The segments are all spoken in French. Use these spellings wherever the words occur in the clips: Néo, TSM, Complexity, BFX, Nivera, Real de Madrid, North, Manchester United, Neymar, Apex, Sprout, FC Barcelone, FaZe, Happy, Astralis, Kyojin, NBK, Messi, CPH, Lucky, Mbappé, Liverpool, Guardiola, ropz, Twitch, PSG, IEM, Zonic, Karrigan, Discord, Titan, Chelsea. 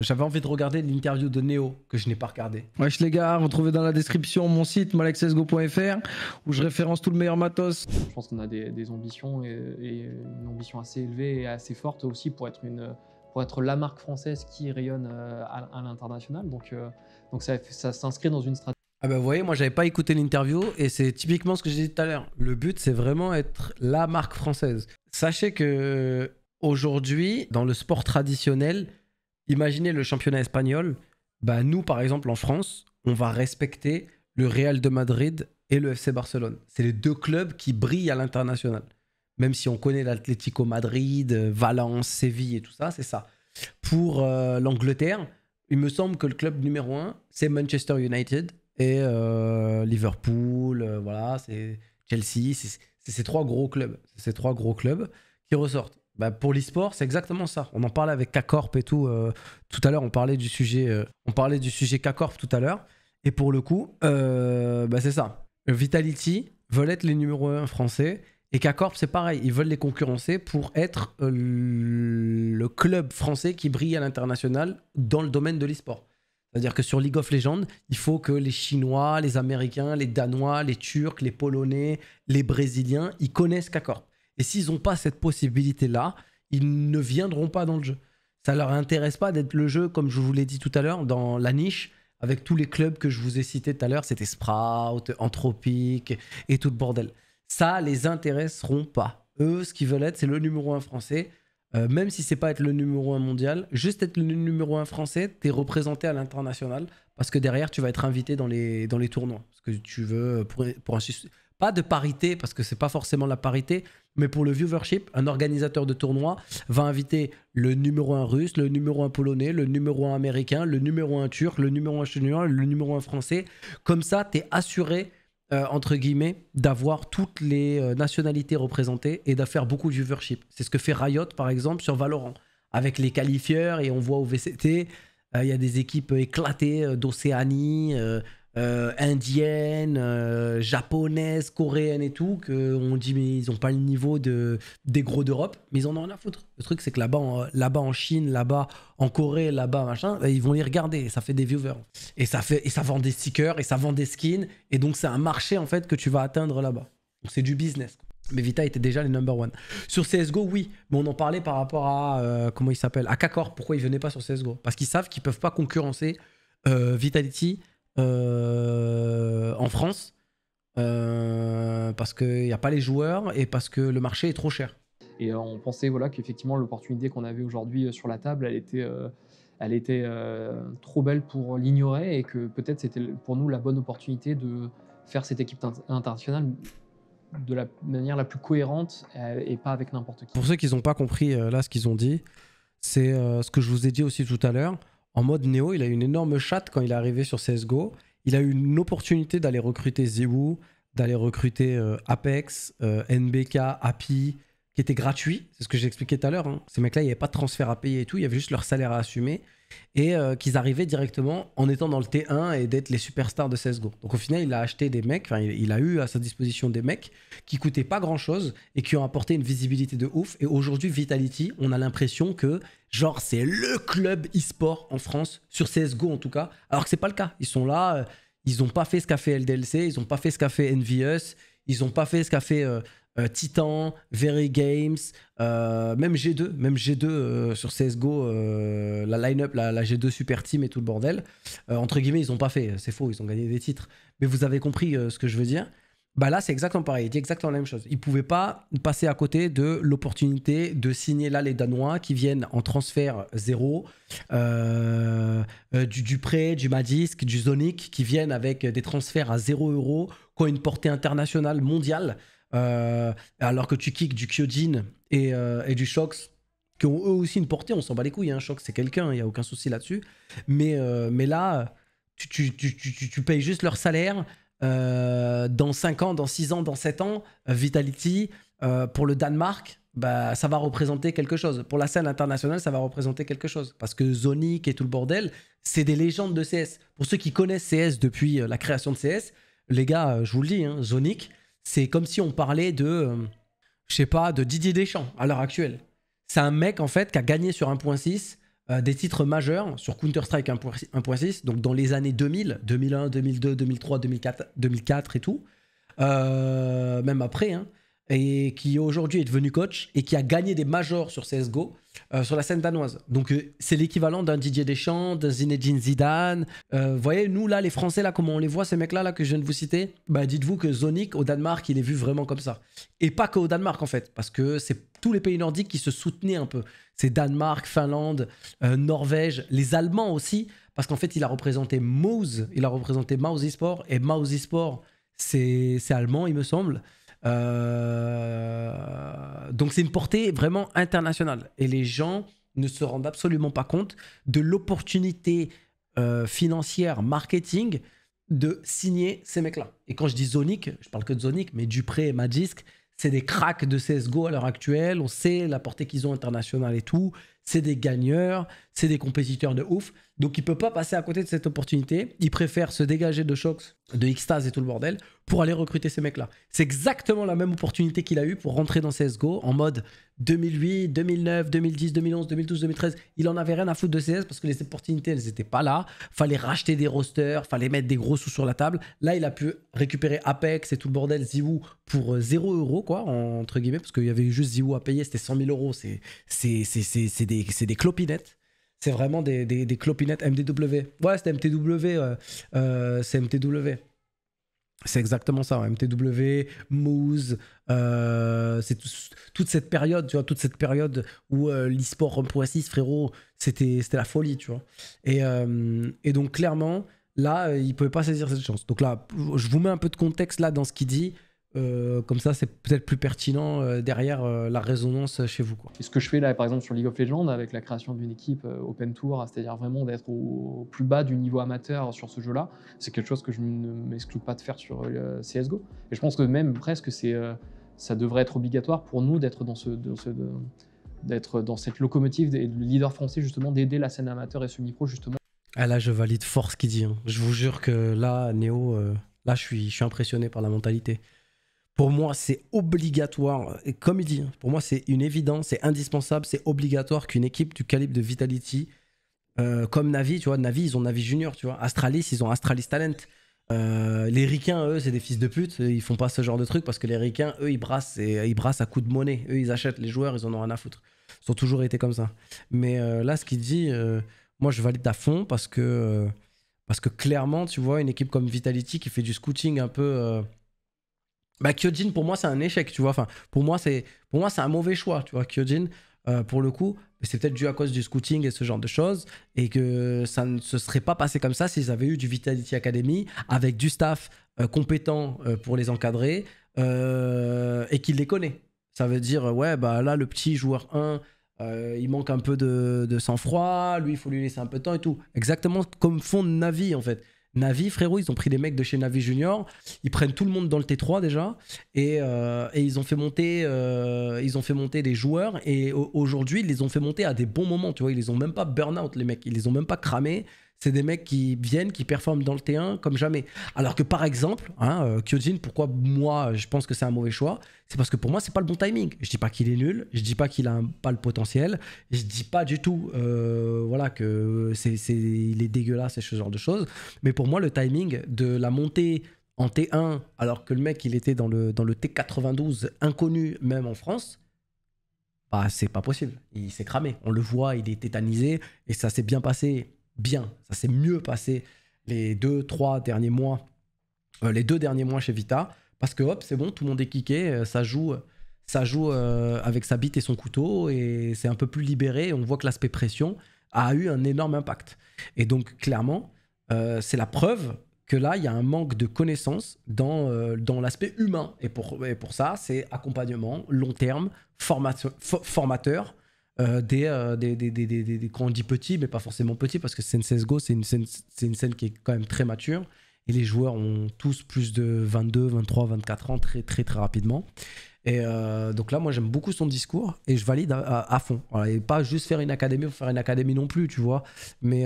J'avais envie de regarder l'interview de Néo que je n'ai pas regardé. Wesh les gars, vous trouvez dans la description mon site malexcsgo.fr où je référence tout le meilleur matos. Je pense qu'on a des ambitions et une ambition assez élevée et assez forte aussi pour être la marque française qui rayonne à l'international. Donc ça s'inscrit dans une stratégie. Ah bah vous voyez, moi j'avais pas écouté l'interview et c'est typiquement ce que j'ai dit tout à l'heure. Le but c'est vraiment être la marque française. Sachez que aujourd'hui dans le sport traditionnel, imaginez le championnat espagnol, bah nous par exemple en France, on va respecter le Real de Madrid et le FC Barcelone. C'est les deux clubs qui brillent à l'international. Même si on connaît l'Atlético Madrid, Valence, Séville et tout ça, c'est ça. Pour l'Angleterre, il me semble que le club numéro 1, c'est Manchester United et Liverpool, voilà, c'est Chelsea, c'est ces trois gros clubs. C'est ces trois gros clubs qui ressortent. Bah pour l'e-sport, c'est exactement ça. On en parlait avec K-Corp et tout. Tout à l'heure, on parlait du sujet K-Corp tout à l'heure. Et pour le coup, bah c'est ça. Vitality veulent être les numéros 1 français. Et K-Corp, c'est pareil. Ils veulent les concurrencer pour être le club français qui brille à l'international dans le domaine de l'e-sport. C'est-à-dire que sur League of Legends, il faut que les Chinois, les Américains, les Danois, les Turcs, les Polonais, les Brésiliens, ils connaissent K-Corp. Et s'ils n'ont pas cette possibilité-là, ils ne viendront pas dans le jeu. Ça ne leur intéresse pas d'être le jeu, comme je vous l'ai dit tout à l'heure, dans la niche, avec tous les clubs que je vous ai cités tout à l'heure, c'était Sprout, Anthropique et tout le bordel. Ça ne les intéresseront pas. Eux, ce qu'ils veulent être, c'est le numéro 1 français. Même si ce n'est pas être le numéro 1 mondial, juste être le numéro 1 français, tu es représenté à l'international, parce que derrière, tu vas être invité dans les tournois. Parce que tu veux, pour un succès. Pas de parité, parce que ce n'est pas forcément la parité, mais pour le viewership, un organisateur de tournoi va inviter le numéro 1 russe, le numéro 1 polonais, le numéro 1 américain, le numéro 1 turc, le numéro 1 chinois, le numéro 1 français. Comme ça, tu es assuré, entre guillemets, d'avoir toutes les nationalités représentées et d'affaire beaucoup de viewership. C'est ce que fait Riot, par exemple, sur Valorant, avec les qualifieurs, et on voit au VCT, il y a des équipes éclatées d'Océanie, indiennes, japonaises, coréennes et tout, qu'on dit mais ils n'ont pas le niveau des gros d'Europe, mais ils en ont rien à foutre. Le truc c'est que là-bas en Chine, là-bas en Corée, là-bas machin, ils vont les regarder et ça fait des viewers. Et ça vend des stickers, et ça vend des skins, et donc c'est un marché en fait que tu vas atteindre là-bas. Donc c'est du business. Mais Vita était déjà les number one. Sur CSGO, oui, mais on en parlait par rapport à, comment il s'appelle, à K-Corp, pourquoi ils venaient pas sur CSGO? Parce qu'ils savent qu'ils peuvent pas concurrencer Vitality, en France, parce qu'il n'y a pas les joueurs et parce que le marché est trop cher. Et on pensait voilà, qu'effectivement l'opportunité qu'on avait aujourd'hui sur la table, elle était trop belle pour l'ignorer, et que peut-être c'était pour nous la bonne opportunité de faire cette équipe internationale de la manière la plus cohérente et pas avec n'importe qui. Pour ceux qui n'ont pas compris là ce qu'ils ont dit, c'est ce que je vous ai dit aussi tout à l'heure. En mode Néo, il a eu une énorme chatte quand il est arrivé sur CSGO. Il a eu une opportunité d'aller recruter ZywOo, d'aller recruter Apex, NBK, Happy, qui était gratuit. C'est ce que j'expliquais tout à l'heure. Hein. Ces mecs-là, il n'y avait pas de transfert à payer et tout. Il y avait juste leur salaire à assumer. Et qu'ils arrivaient directement en étant dans le T1 et d'être les superstars de CSGO. Donc au final, il a acheté des mecs, enfin il a eu à sa disposition des mecs qui coûtaient pas grand-chose et qui ont apporté une visibilité de ouf. Et aujourd'hui, Vitality, on a l'impression que genre c'est le club e-sport en France, sur CSGO en tout cas, alors que c'est pas le cas. Ils sont là, ils ont pas fait ce qu'a fait LDLC, ils ont pas fait ce qu'a fait EnVyUs, ils ont pas fait ce qu'a fait Titan, Very Games, même G2 sur CSGO, la line-up, la G2 Super Team et tout le bordel, entre guillemets, ils n'ont pas fait, c'est faux, ils ont gagné des titres. Mais vous avez compris ce que je veux dire. Bah là, c'est exactement pareil, il dit exactement la même chose. Ils ne pouvaient pas passer à côté de l'opportunité de signer là les Danois qui viennent en transfert zéro, du dupreeh, du Magisk, du Zonic, qui viennent avec des transferts à 0 €, qui ont une portée internationale mondiale. Alors que tu kicks du Kyojin et du Shox, qui ont eux aussi une portée, on s'en bat les couilles, hein. Shox c'est quelqu'un, il n'y a aucun souci là-dessus, mais là tu payes juste leur salaire, dans 5 ans, dans 6 ans, dans 7 ans, Vitality, pour le Danemark, bah, ça va représenter quelque chose. Pour la scène internationale, ça va représenter quelque chose. Parce que Zonic et tout le bordel, c'est des légendes de CS. Pour ceux qui connaissent CS depuis la création de CS, les gars, je vous le dis, hein, Zonic, c'est comme si on parlait de, je sais pas, de Didier Deschamps à l'heure actuelle. C'est un mec en fait qui a gagné sur 1.6, des titres majeurs sur Counter-Strike 1.6, donc dans les années 2000, 2001, 2002, 2003, 2004 et tout, même après, hein, et qui aujourd'hui est devenu coach et qui a gagné des majors sur CSGO sur la scène danoise. Donc c'est l'équivalent d'un Didier Deschamps, d'un Zinedine Zidane. Vous voyez, nous là, les Français, là, comment on les voit, ces mecs-là là, que je viens de vous citer, bah, dites-vous que Zonic, au Danemark, il est vu vraiment comme ça. Et pas qu'au Danemark, en fait, parce que c'est tous les pays nordiques qui se soutenaient un peu. C'est Danemark, Finlande, Norvège, les Allemands aussi, parce qu'en fait, il a représenté Mouz, il a représenté Mouz eSport, et Mouz eSport, c'est allemand, il me semble. Donc c'est une portée vraiment internationale et les gens ne se rendent absolument pas compte de l'opportunité financière, marketing de signer ces mecs là. Et quand je dis Zonic, je parle que de Zonic, mais Dupreeh et Magisk, c'est des cracks de CSGO à l'heure actuelle, on sait la portée qu'ils ont internationale et tout, c'est des gagneurs, c'est des compétiteurs de ouf, donc il peut pas passer à côté de cette opportunité. Il préfère se dégager de Shox, de Xtaz et tout le bordel pour aller recruter ces mecs là. C'est exactement la même opportunité qu'il a eu pour rentrer dans CSGO en mode 2008, 2009, 2010, 2011, 2012, 2013, il en avait rien à foutre de CS parce que les opportunités elles étaient pas là, fallait racheter des rosters, fallait mettre des gros sous sur la table. Là il a pu récupérer Apex et tout le bordel, ZywOo pour 0 € quoi, entre guillemets, parce qu'il y avait juste ZywOo à payer, c'était 100 000 €, c'est des clopinettes, c'est vraiment des clopinettes. MTW, ouais c'était MTW, c'est MTW, c'est exactement ça, ouais. MTW, Mouz, c'est toute cette période, tu vois, toute cette période où l'e-sport 1.6, frérot, c'était la folie, tu vois, et donc clairement, là, il pouvait pas saisir cette chance. Donc là, je vous mets un peu de contexte là dans ce qu'il dit. Comme ça, c'est peut-être plus pertinent derrière la résonance chez vous, quoi. Et ce que je fais là, par exemple, sur League of Legends, avec la création d'une équipe Open Tour, c'est-à-dire vraiment d'être au plus bas du niveau amateur sur ce jeu-là, c'est quelque chose que je ne m'exclus pas de faire sur CSGO. Et je pense que même presque, ça devrait être obligatoire pour nous d'être dans cette locomotive et le leader français, justement, d'aider la scène amateur et semi-pro, justement. Ah là, je valide fort ce qu'il dit, hein. Je vous jure que là, Néo, là, je suis impressionné par la mentalité. Pour moi, c'est obligatoire, et comme il dit, pour moi, c'est une évidence, c'est indispensable, c'est obligatoire qu'une équipe du calibre de Vitality, comme Navi, tu vois, Navi, ils ont Navi Junior, tu vois, Astralis, ils ont Astralis Talent. Les ricains, eux, c'est des fils de pute, ils font pas ce genre de truc parce que les ricains, eux, ils brassent à coups de monnaie. Eux, ils achètent les joueurs, ils en ont rien à foutre. Ils ont toujours été comme ça. Mais là, ce qu'il dit, moi, je valide à fond parce que clairement, tu vois, une équipe comme Vitality qui fait du scouting un peu... Bah, Kyojin, pour moi, c'est un échec, tu vois. Enfin, pour moi, c'est un mauvais choix, tu vois. Kyojin, pour le coup, c'est peut-être dû à cause du scouting et ce genre de choses, et que ça ne se serait pas passé comme ça s'ils avaient eu du Vitality Academy avec du staff compétent pour les encadrer et qu'ils les connaissent. Ça veut dire, ouais, bah là, le petit joueur 1, il manque un peu de sang-froid, lui, il faut lui laisser un peu de temps et tout. Exactement comme font Navi, en fait. Navi, frérot, ils ont pris des mecs de chez Navi Junior, ils prennent tout le monde dans le T3 déjà, et ils ont fait monter des joueurs, et aujourd'hui, ils les ont fait monter à des bons moments, tu vois, ils les ont même pas burn-out, les mecs, ils les ont même pas cramés, c'est des mecs qui viennent, qui performent dans le T1 comme jamais. Alors que par exemple, hein, Kyojin, pourquoi moi, je pense que c'est un mauvais choix, c'est parce que pour moi, c'est pas le bon timing. Je dis pas qu'il est nul, je dis pas qu'il a pas le potentiel, je dis pas du tout, voilà, que il est dégueulasse et ce genre de choses, mais pour moi, le timing de la montée en T1, alors que le mec, il était dans le T92, inconnu même en France, bah, c'est pas possible. Il s'est cramé, on le voit, il est tétanisé, et ça s'est bien passé. Bien, ça s'est mieux passé les 2-3 derniers mois, chez Vita, parce que hop, c'est bon, tout le monde est kické, ça joue avec sa bite et son couteau, et c'est un peu plus libéré, on voit que l'aspect pression a eu un énorme impact. Et donc clairement, c'est la preuve que là, il y a un manque de connaissances dans l'aspect humain, et pour ça, c'est accompagnement, long terme, formateur, quand on dit petit, mais pas forcément petit, parce que c'est une CSGO, c'est une scène qui est quand même très mature, et les joueurs ont tous plus de 22, 23, 24 ans très très très rapidement, Et donc là, moi, j'aime beaucoup son discours et je valide à fond. Voilà, et pas juste faire une académie pour faire une académie non plus, tu vois. Mais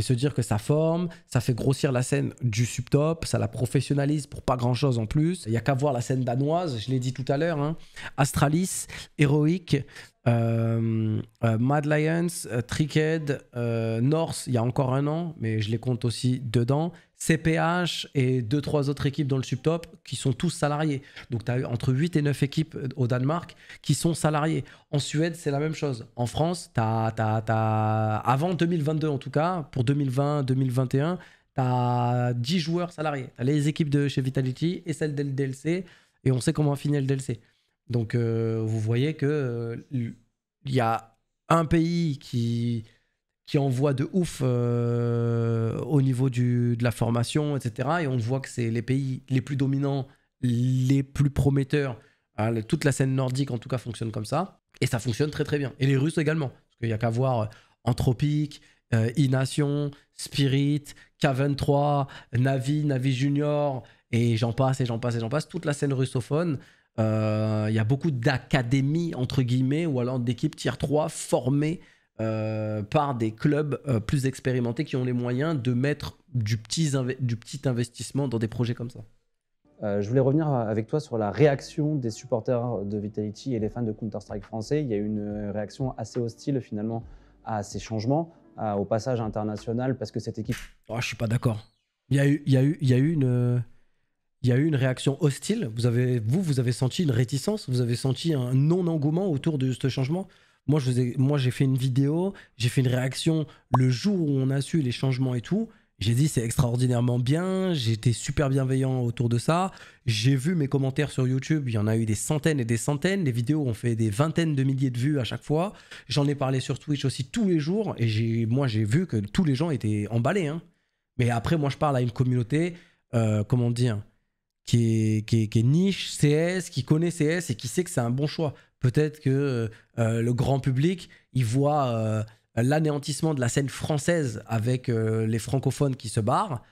se dire que ça forme, ça fait grossir la scène du subtop, ça la professionnalise pour pas grand-chose en plus. Il n'y a qu'à voir la scène danoise, je l'ai dit tout à l'heure. Hein. Astralis, Heroic, Mad Lions, Tricked, North, il y a encore un an, mais je les compte aussi dedans. CPH et 2-3 autres équipes dans le subtop qui sont tous salariés. Donc tu as entre 8 et 9 équipes au Danemark qui sont salariés. En Suède, c'est la même chose. En France, avant 2022 en tout cas, pour 2020-2021, tu as 10 joueurs salariés. Tu as les équipes de chez Vitality et celles de LDLC, et on sait comment finir le LDLC. Donc vous voyez qu'il y a un pays qui envoie de ouf au niveau de la formation, etc. Et on voit que c'est les pays les plus dominants, les plus prometteurs. Hein, toute la scène nordique, en tout cas, fonctionne comme ça. Et ça fonctionne très, très bien. Et les Russes également. Parce qu'il n'y a qu'à voir Anthropique, E-Nation, Spirit, K23, Navi, Navi Junior, et j'en passe, et j'en passe, et j'en passe. Toute la scène russophone. Il y a beaucoup d'académies, entre guillemets, ou alors d'équipes tier 3 formées par des clubs plus expérimentés qui ont les moyens de mettre du petit investissement dans des projets comme ça. Je voulais revenir avec toi sur la réaction des supporters de Vitality et les fans de Counter-Strike français. Il y a eu une réaction assez hostile finalement à ces changements, au passage international, parce que cette équipe... Oh, je suis pas d'accord. Il y a eu une réaction hostile. Vous avez senti une réticence, vous avez senti un non-engouement autour de ce changement. Moi, j'ai fait une vidéo, j'ai fait une réaction le jour où on a su les changements et tout. J'ai dit c'est extraordinairement bien, j'étais super bienveillant autour de ça. J'ai vu mes commentaires sur YouTube, il y en a eu des centaines et des centaines. Les vidéos ont fait des vingtaines de milliers de vues à chaque fois. J'en ai parlé sur Twitch aussi tous les jours et j'ai vu que tous les gens étaient emballés. Hein. Mais après, moi, je parle à une communauté, comment dire, qui est niche CS, qui connaît CS et qui sait que c'est un bon choix. Peut-être que le grand public, il voit l'anéantissement de la scène française avec les francophones qui se barrent,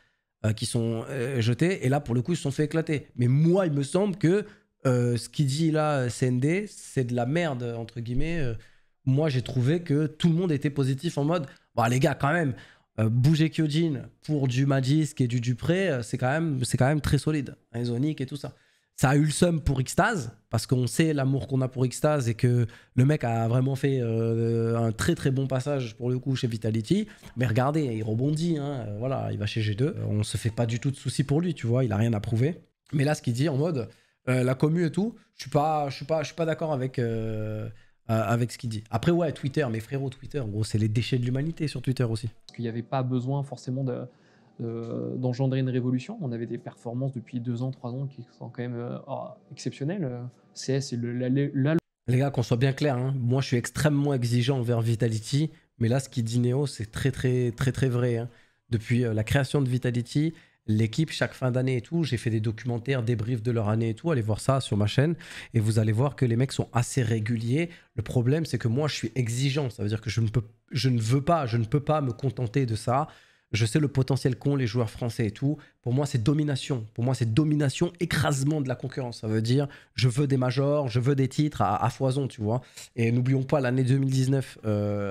qui sont jetés, et là, pour le coup, ils se sont fait éclater. Mais moi, il me semble que ce qu'il dit là, CND, c'est de la merde, entre guillemets. Moi, j'ai trouvé que tout le monde était positif en mode « Bah les gars, quand même, bouger Kyojin pour du Magisk et du dupreeh, c'est quand même très solide. Hein, Zonic et tout ça. » Ça a eu le seum pour Xtaz, parce qu'on sait l'amour qu'on a pour Xtaz et que le mec a vraiment fait un très très bon passage pour le coup chez Vitality. Mais regardez, il rebondit, hein, voilà, il va chez G2. On se fait pas du tout de soucis pour lui, tu vois, il a rien à prouver. Mais là, ce qu'il dit en mode la commu et tout, je suis pas d'accord avec ce qu'il dit. Après, ouais, Twitter, mes frérots, Twitter, en gros, c'est les déchets de l'humanité sur Twitter aussi. Parce qu'il n'y avait pas besoin forcément de... d'engendrer une révolution. On avait des performances depuis 2 ans, 3 ans qui sont quand même exceptionnelles. CS et les gars, qu'on soit bien clair, hein, moi je suis extrêmement exigeant envers Vitality, mais là ce qu'il dit Néo, c'est très vrai. Hein. Depuis la création de Vitality, l'équipe, chaque fin d'année et tout, j'ai fait des documentaires, des briefs de leur année et tout, allez voir ça sur ma chaîne, et vous allez voir que les mecs sont assez réguliers. Le problème, c'est que moi je suis exigeant, ça veut dire que je ne peux pas me contenter de ça. Je sais le potentiel qu'ont les joueurs français et tout. Pour moi, c'est domination. Pour moi, c'est domination, écrasement de la concurrence. Ça veut dire, je veux des majors, je veux des titres à foison, tu vois. Et n'oublions pas l'année 2019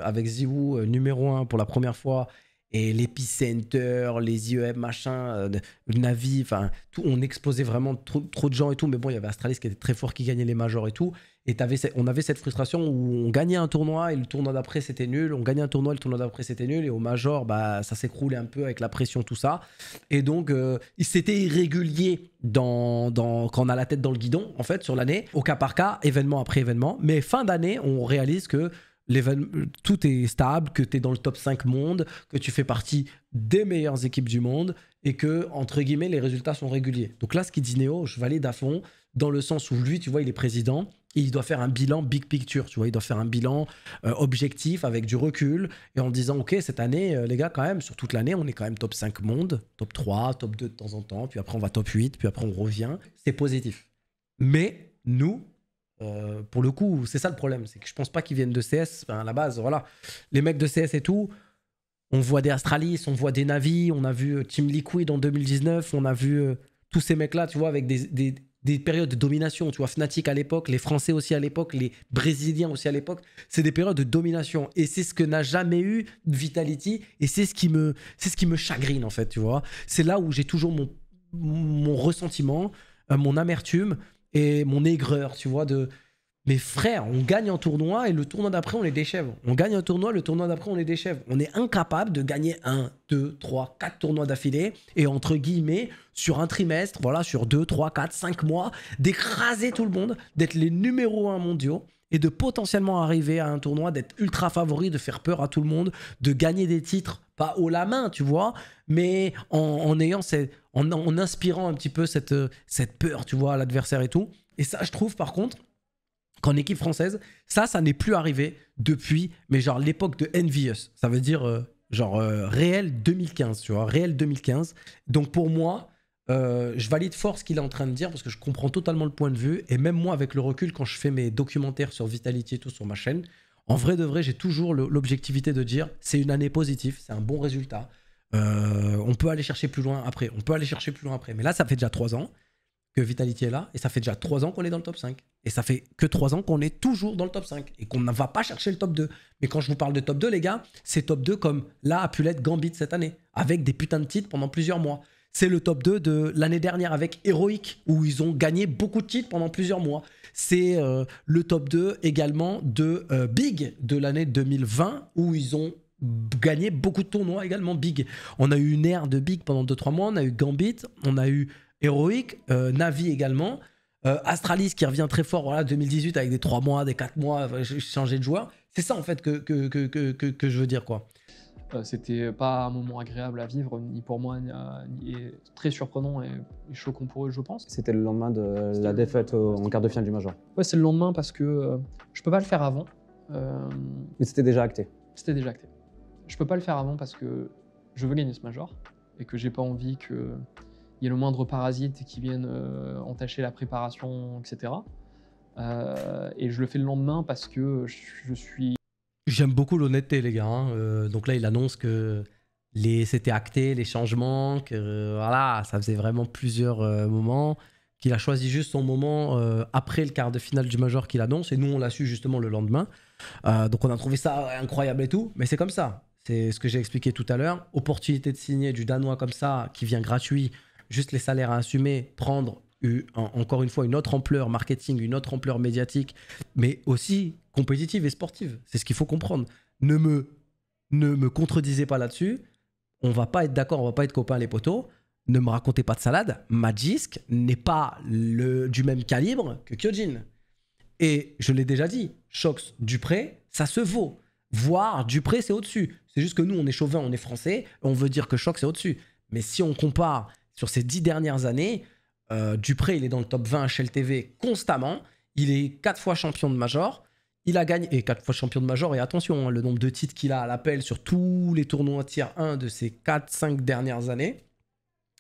avec ZywOo, numéro 1 pour la première fois. Et l'épicenter, les IEM, machin, Navi, enfin, tout. On exposait vraiment trop de gens et tout. Mais bon, il y avait Astralis qui était très fort, qui gagnait les majors et tout. Et on avait cette frustration où on gagnait un tournoi et le tournoi d'après c'était nul, on gagnait un tournoi et le tournoi d'après c'était nul, et au major, bah, ça s'écroulait un peu avec la pression, tout ça. Et donc, c'était irrégulier quand on a la tête dans le guidon, en fait, sur l'année, au cas par cas, événement après événement. Mais fin d'année, on réalise que tout est stable, que tu es dans le top 5 monde, que tu fais partie des meilleures équipes du monde et que, entre guillemets, les résultats sont réguliers. Donc là, ce qu'il dit Néo, je valide à fond, dans le sens où lui, tu vois, il est président et il doit faire un bilan big picture, tu vois, il doit faire un bilan objectif avec du recul et en disant, ok, cette année, les gars, quand même, sur toute l'année, on est quand même top 5 monde, top 3, top 2 de temps en temps, puis après on va top 8, puis après on revient. C'est positif. Mais nous... pour le coup, c'est ça le problème, c'est que je pense pas qu'ils viennent de CS, enfin, à la base, voilà. Les mecs de CS et tout, on voit des Astralis, on voit des Navi, on a vu Team Liquid en 2019, on a vu tous ces mecs-là, tu vois, avec des des périodes de domination. Tu vois, Fnatic à l'époque, les Français aussi à l'époque, les Brésiliens aussi à l'époque. C'est des périodes de domination. Et c'est ce que n'a jamais eu Vitality. Et c'est ce qui me, chagrine, en fait, tu vois. C'est là où j'ai toujours mon, ressentiment, mon amertume et mon aigreur, tu vois, de... Mais frère, on gagne en tournoi et le tournoi d'après, on les déchève. On gagne un tournoi, le tournoi d'après, on les déchève. On est incapable de gagner 1, 2, 3, 4 tournois d'affilée et entre guillemets, sur un trimestre, voilà, sur 2, 3, 4, 5 mois, d'écraser tout le monde, d'être les numéros 1 mondiaux et de potentiellement arriver à un tournoi, d'être ultra favori, de faire peur à tout le monde, de gagner des titres, pas haut la main, tu vois, mais en inspirant un petit peu cette, peur, tu vois, à l'adversaire et tout. Et ça, je trouve par contre... qu'en équipe française, ça n'est plus arrivé depuis, mais genre l'époque de EnVyUs. Ça veut dire Real 2015, tu vois, Real 2015. Donc pour moi, je valide fort ce qu'il est en train de dire parce que je comprends totalement le point de vue. Et même moi, avec le recul, quand je fais mes documentaires sur Vitality et tout sur ma chaîne, en vrai de vrai, j'ai toujours l'objectivité de dire c'est une année positive, c'est un bon résultat. On peut aller chercher plus loin après, Mais là, ça fait déjà 3 ans. Que Vitality est là, et ça fait déjà 3 ans qu'on est dans le top 5. Et ça fait que 3 ans qu'on est toujours dans le top 5, et qu'on ne va pas chercher le top 2. Mais quand je vous parle de top 2, les gars, c'est top 2 comme là a pu l'être Gambit cette année, avec des putains de titres pendant plusieurs mois. C'est le top 2 de l'année dernière avec Heroic, où ils ont gagné beaucoup de titres pendant plusieurs mois. C'est le top 2 également de Big, de l'année 2020, où ils ont gagné beaucoup de tournois également, Big. On a eu une ère de Big pendant 2-3 mois, on a eu Gambit, on a eu Heroic, Navi également, Astralis qui revient très fort, voilà, 2018 avec des 3 mois, des 4 mois, changer de joueur. C'est ça en fait que je veux dire, quoi. C'était pas un moment agréable à vivre, ni pour moi, ni très surprenant et choquant pour eux, je pense. C'était le lendemain de la défaite en quart de finale du Major. Ouais, c'est le lendemain parce que je peux pas le faire avant. Mais c'était déjà acté. C'était déjà acté. Je peux pas le faire avant parce que je veux gagner ce Major et que j'ai pas envie que... il y a le moindre parasite qui viennent entacher la préparation, etc. Et je le fais le lendemain parce que je suis... J'aime beaucoup l'honnêteté, les gars. Hein. Donc là, il annonce que c'était acté, les changements, que voilà, ça faisait vraiment plusieurs moments, qu'il a choisi juste son moment après le quart de finale du Major qu'il annonce, et nous, on l'a su justement le lendemain. Donc on a trouvé ça incroyable et tout, mais c'est comme ça. C'est ce que j'ai expliqué tout à l'heure. Opportunité de signer du Danois comme ça, qui vient gratuit, juste les salaires à assumer, prendre encore une fois une autre ampleur marketing, une autre ampleur médiatique, mais aussi compétitive et sportive. C'est ce qu'il faut comprendre. Ne me contredisez pas là-dessus. On va pas être d'accord, on va pas être copains les potos. Ne me racontez pas de salade. Magisk n'est pas du même calibre que Kyojin. Et je l'ai déjà dit, Shox, Dupreeh, ça se vaut. Voire Dupreeh, c'est au-dessus. C'est juste que nous, on est chauvin, on est français, on veut dire que Shox, c'est au-dessus. Mais si on compare... Sur ces 10 dernières années, Dupreeh, il est dans le top 20 HLTV constamment. Il est 4 fois champion de Major. Il a gagné... Et 4 fois champion de Major. Et attention, hein, le nombre de titres qu'il a à l'appel sur tous les tournois tier 1 de ces 4-5 dernières années.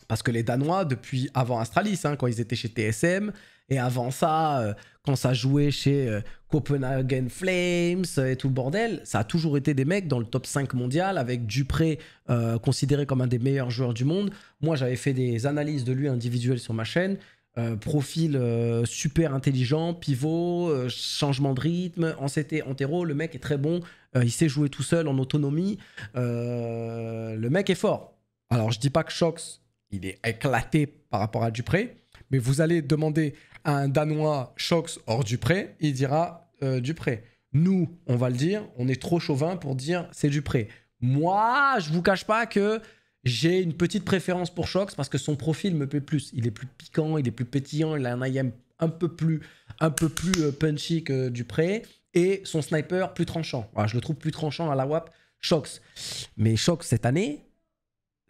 Parce que les Danois, depuis avant Astralis, hein, quand ils étaient chez TSM, et avant ça, quand ça jouait chez Copenhagen Flames et tout le bordel, ça a toujours été des mecs dans le top 5 mondial, avec Dupreeh considéré comme un des meilleurs joueurs du monde. Moi, j'avais fait des analyses de lui individuelles sur ma chaîne. Profil super intelligent, pivot, changement de rythme, en CT, antéro, le mec est très bon. Il sait jouer tout seul, en autonomie. Le mec est fort. Alors, je dis pas que Shox... il est éclaté par rapport à Dupreeh. Mais vous allez demander à un Danois Shox hors Dupreeh, il dira Dupreeh. Nous, on va le dire, on est trop chauvin pour dire c'est Dupreeh. Moi, je ne vous cache pas que j'ai une petite préférence pour Shox parce que son profil me plaît plus. Il est plus piquant, il est plus pétillant, il a un IM un peu plus punchy que Dupreeh. Et son sniper plus tranchant. Voilà, je le trouve plus tranchant à la WAP, Shox. Mais Shox, cette année...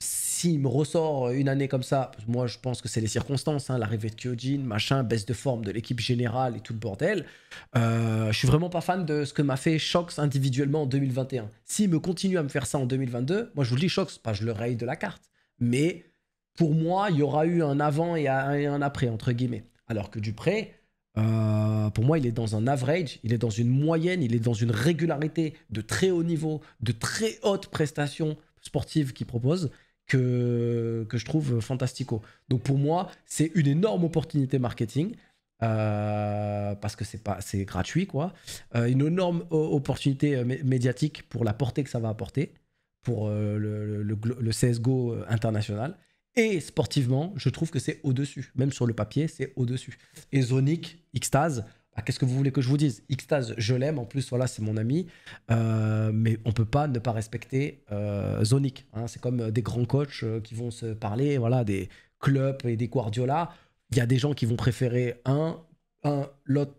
S'il me ressort une année comme ça, moi je pense que c'est les circonstances, hein, l'arrivée de Kyojin, machin, baisse de forme de l'équipe générale et tout le bordel. Je suis vraiment pas fan de ce que m'a fait Shox individuellement en 2021. S'il me continue à me faire ça en 2022, moi je vous le dis, Shox, pas je le raye de la carte, mais pour moi il y aura eu un avant et un après, entre guillemets. Alors que Dupreeh, pour moi il est dans un average, il est dans une moyenne, il est dans une régularité de très haut niveau, de très haute prestation sportive qu'il propose. que je trouve fantastico. Donc pour moi, c'est une énorme opportunité marketing. Parce que c'est gratuit quoi, une énorme opportunité médiatique pour la portée que ça va apporter pour le CSGO international, et sportivement je trouve que c'est au-dessus, même sur le papier c'est au-dessus. Et Zonic, Xtaz, bah, qu'est-ce que vous voulez que je vous dise? Xtaz je l'aime, en plus voilà c'est mon ami, mais on peut pas ne pas respecter Zonic, hein, c'est comme des grands coachs qui vont se parler, voilà, des clubs et des Guardiola. Il y a des gens qui vont préférer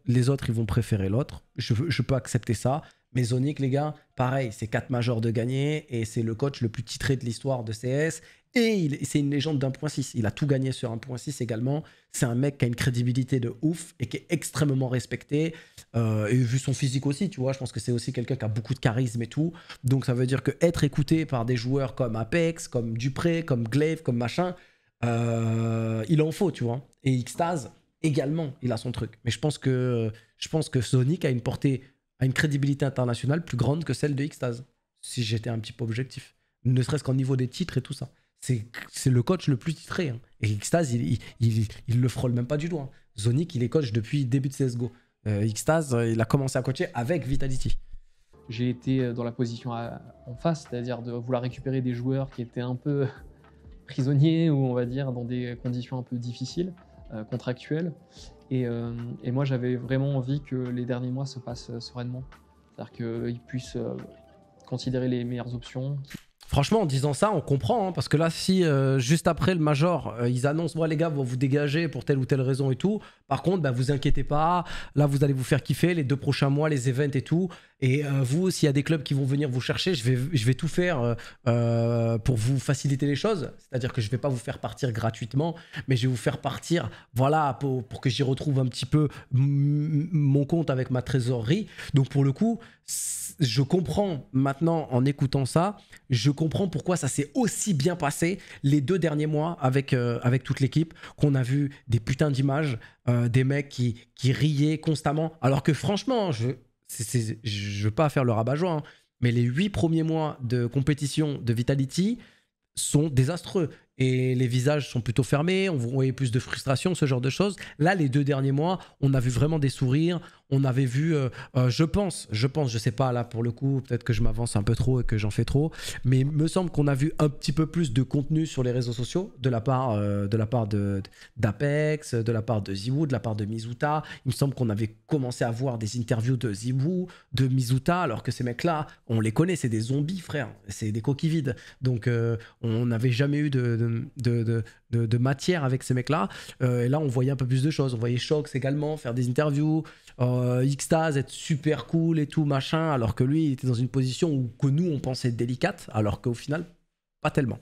les autres ils vont préférer l'autre. Je peux accepter ça. Mais Zonic, les gars, pareil, c'est 4 majors de gagner et c'est le coach le plus titré de l'histoire de CS. Et c'est une légende d'1.6. Il a tout gagné sur 1.6 également. C'est un mec qui a une crédibilité de ouf et qui est extrêmement respecté. Et vu son physique aussi, tu vois, je pense que c'est aussi quelqu'un qui a beaucoup de charisme et tout. Donc ça veut dire qu'être écouté par des joueurs comme Apex, comme Dupreeh, comme Glaive, comme machin... il en faut, tu vois. Et Xtaz également, il a son truc. Mais je pense que Zonic a une portée, a une crédibilité internationale plus grande que celle de Xtaz, si j'étais un petit peu objectif. Ne serait-ce qu'en niveau des titres et tout ça. C'est le coach le plus titré. Hein. Et Xtaz, il le frôle même pas du doigt. Hein. Zonic, il est coach depuis le début de CSGO. Xtaz, il a commencé à coacher avec Vitality. J'ai été dans la position en face, c'est-à-dire de vouloir récupérer des joueurs qui étaient un peu... prisonniers, ou on va dire dans des conditions un peu difficiles, contractuelles. Et moi, j'avais vraiment envie que les derniers mois se passent sereinement. C'est-à-dire qu'ils puissent considérer les meilleures options. Franchement, en disant ça, on comprend. Hein, parce que là, si juste après le major, ils annoncent, moi les gars, vous dégagez pour telle ou telle raison et tout. Par contre, bah, vous inquiétez pas. Là, vous allez vous faire kiffer les 2 prochains mois, les events et tout. Et vous, s'il y a des clubs qui vont venir vous chercher, je vais tout faire pour vous faciliter les choses. C'est-à-dire que je ne vais pas vous faire partir gratuitement, mais je vais vous faire partir, voilà, pour que j'y retrouve un petit peu mon compte avec ma trésorerie. Donc pour le coup, je comprends maintenant en écoutant ça, je comprends pourquoi ça s'est aussi bien passé les 2 derniers mois avec toute l'équipe, qu'on a vu des putains d'images, des mecs qui riaient constamment. Alors que franchement, je veux pas faire le rabat-joie, hein, mais les 8 premiers mois de compétition de Vitality sont désastreux. Et les visages sont plutôt fermés, on voyait plus de frustration, ce genre de choses. Là, les 2 derniers mois, on a vu vraiment des sourires, on avait vu, je sais pas, là pour le coup, peut-être que je m'avance un peu trop et que j'en fais trop, mais il me semble qu'on a vu un petit peu plus de contenu sur les réseaux sociaux, de la part d'Apex, de la part de ZywOo, de la part de Mizuta. Il me semble qu'on avait commencé à voir des interviews de ZywOo, de Mizuta, alors que ces mecs-là, on les connaît, c'est des zombies, frère, c'est des coquilles vides. Donc, on n'avait jamais eu de matière avec ces mecs-là. Et là, on voyait un peu plus de choses. On voyait Shox également faire des interviews, Xtaz être super cool et tout, machin, alors que lui, il était dans une position que nous, on pensait délicate, alors qu'au final, pas tellement.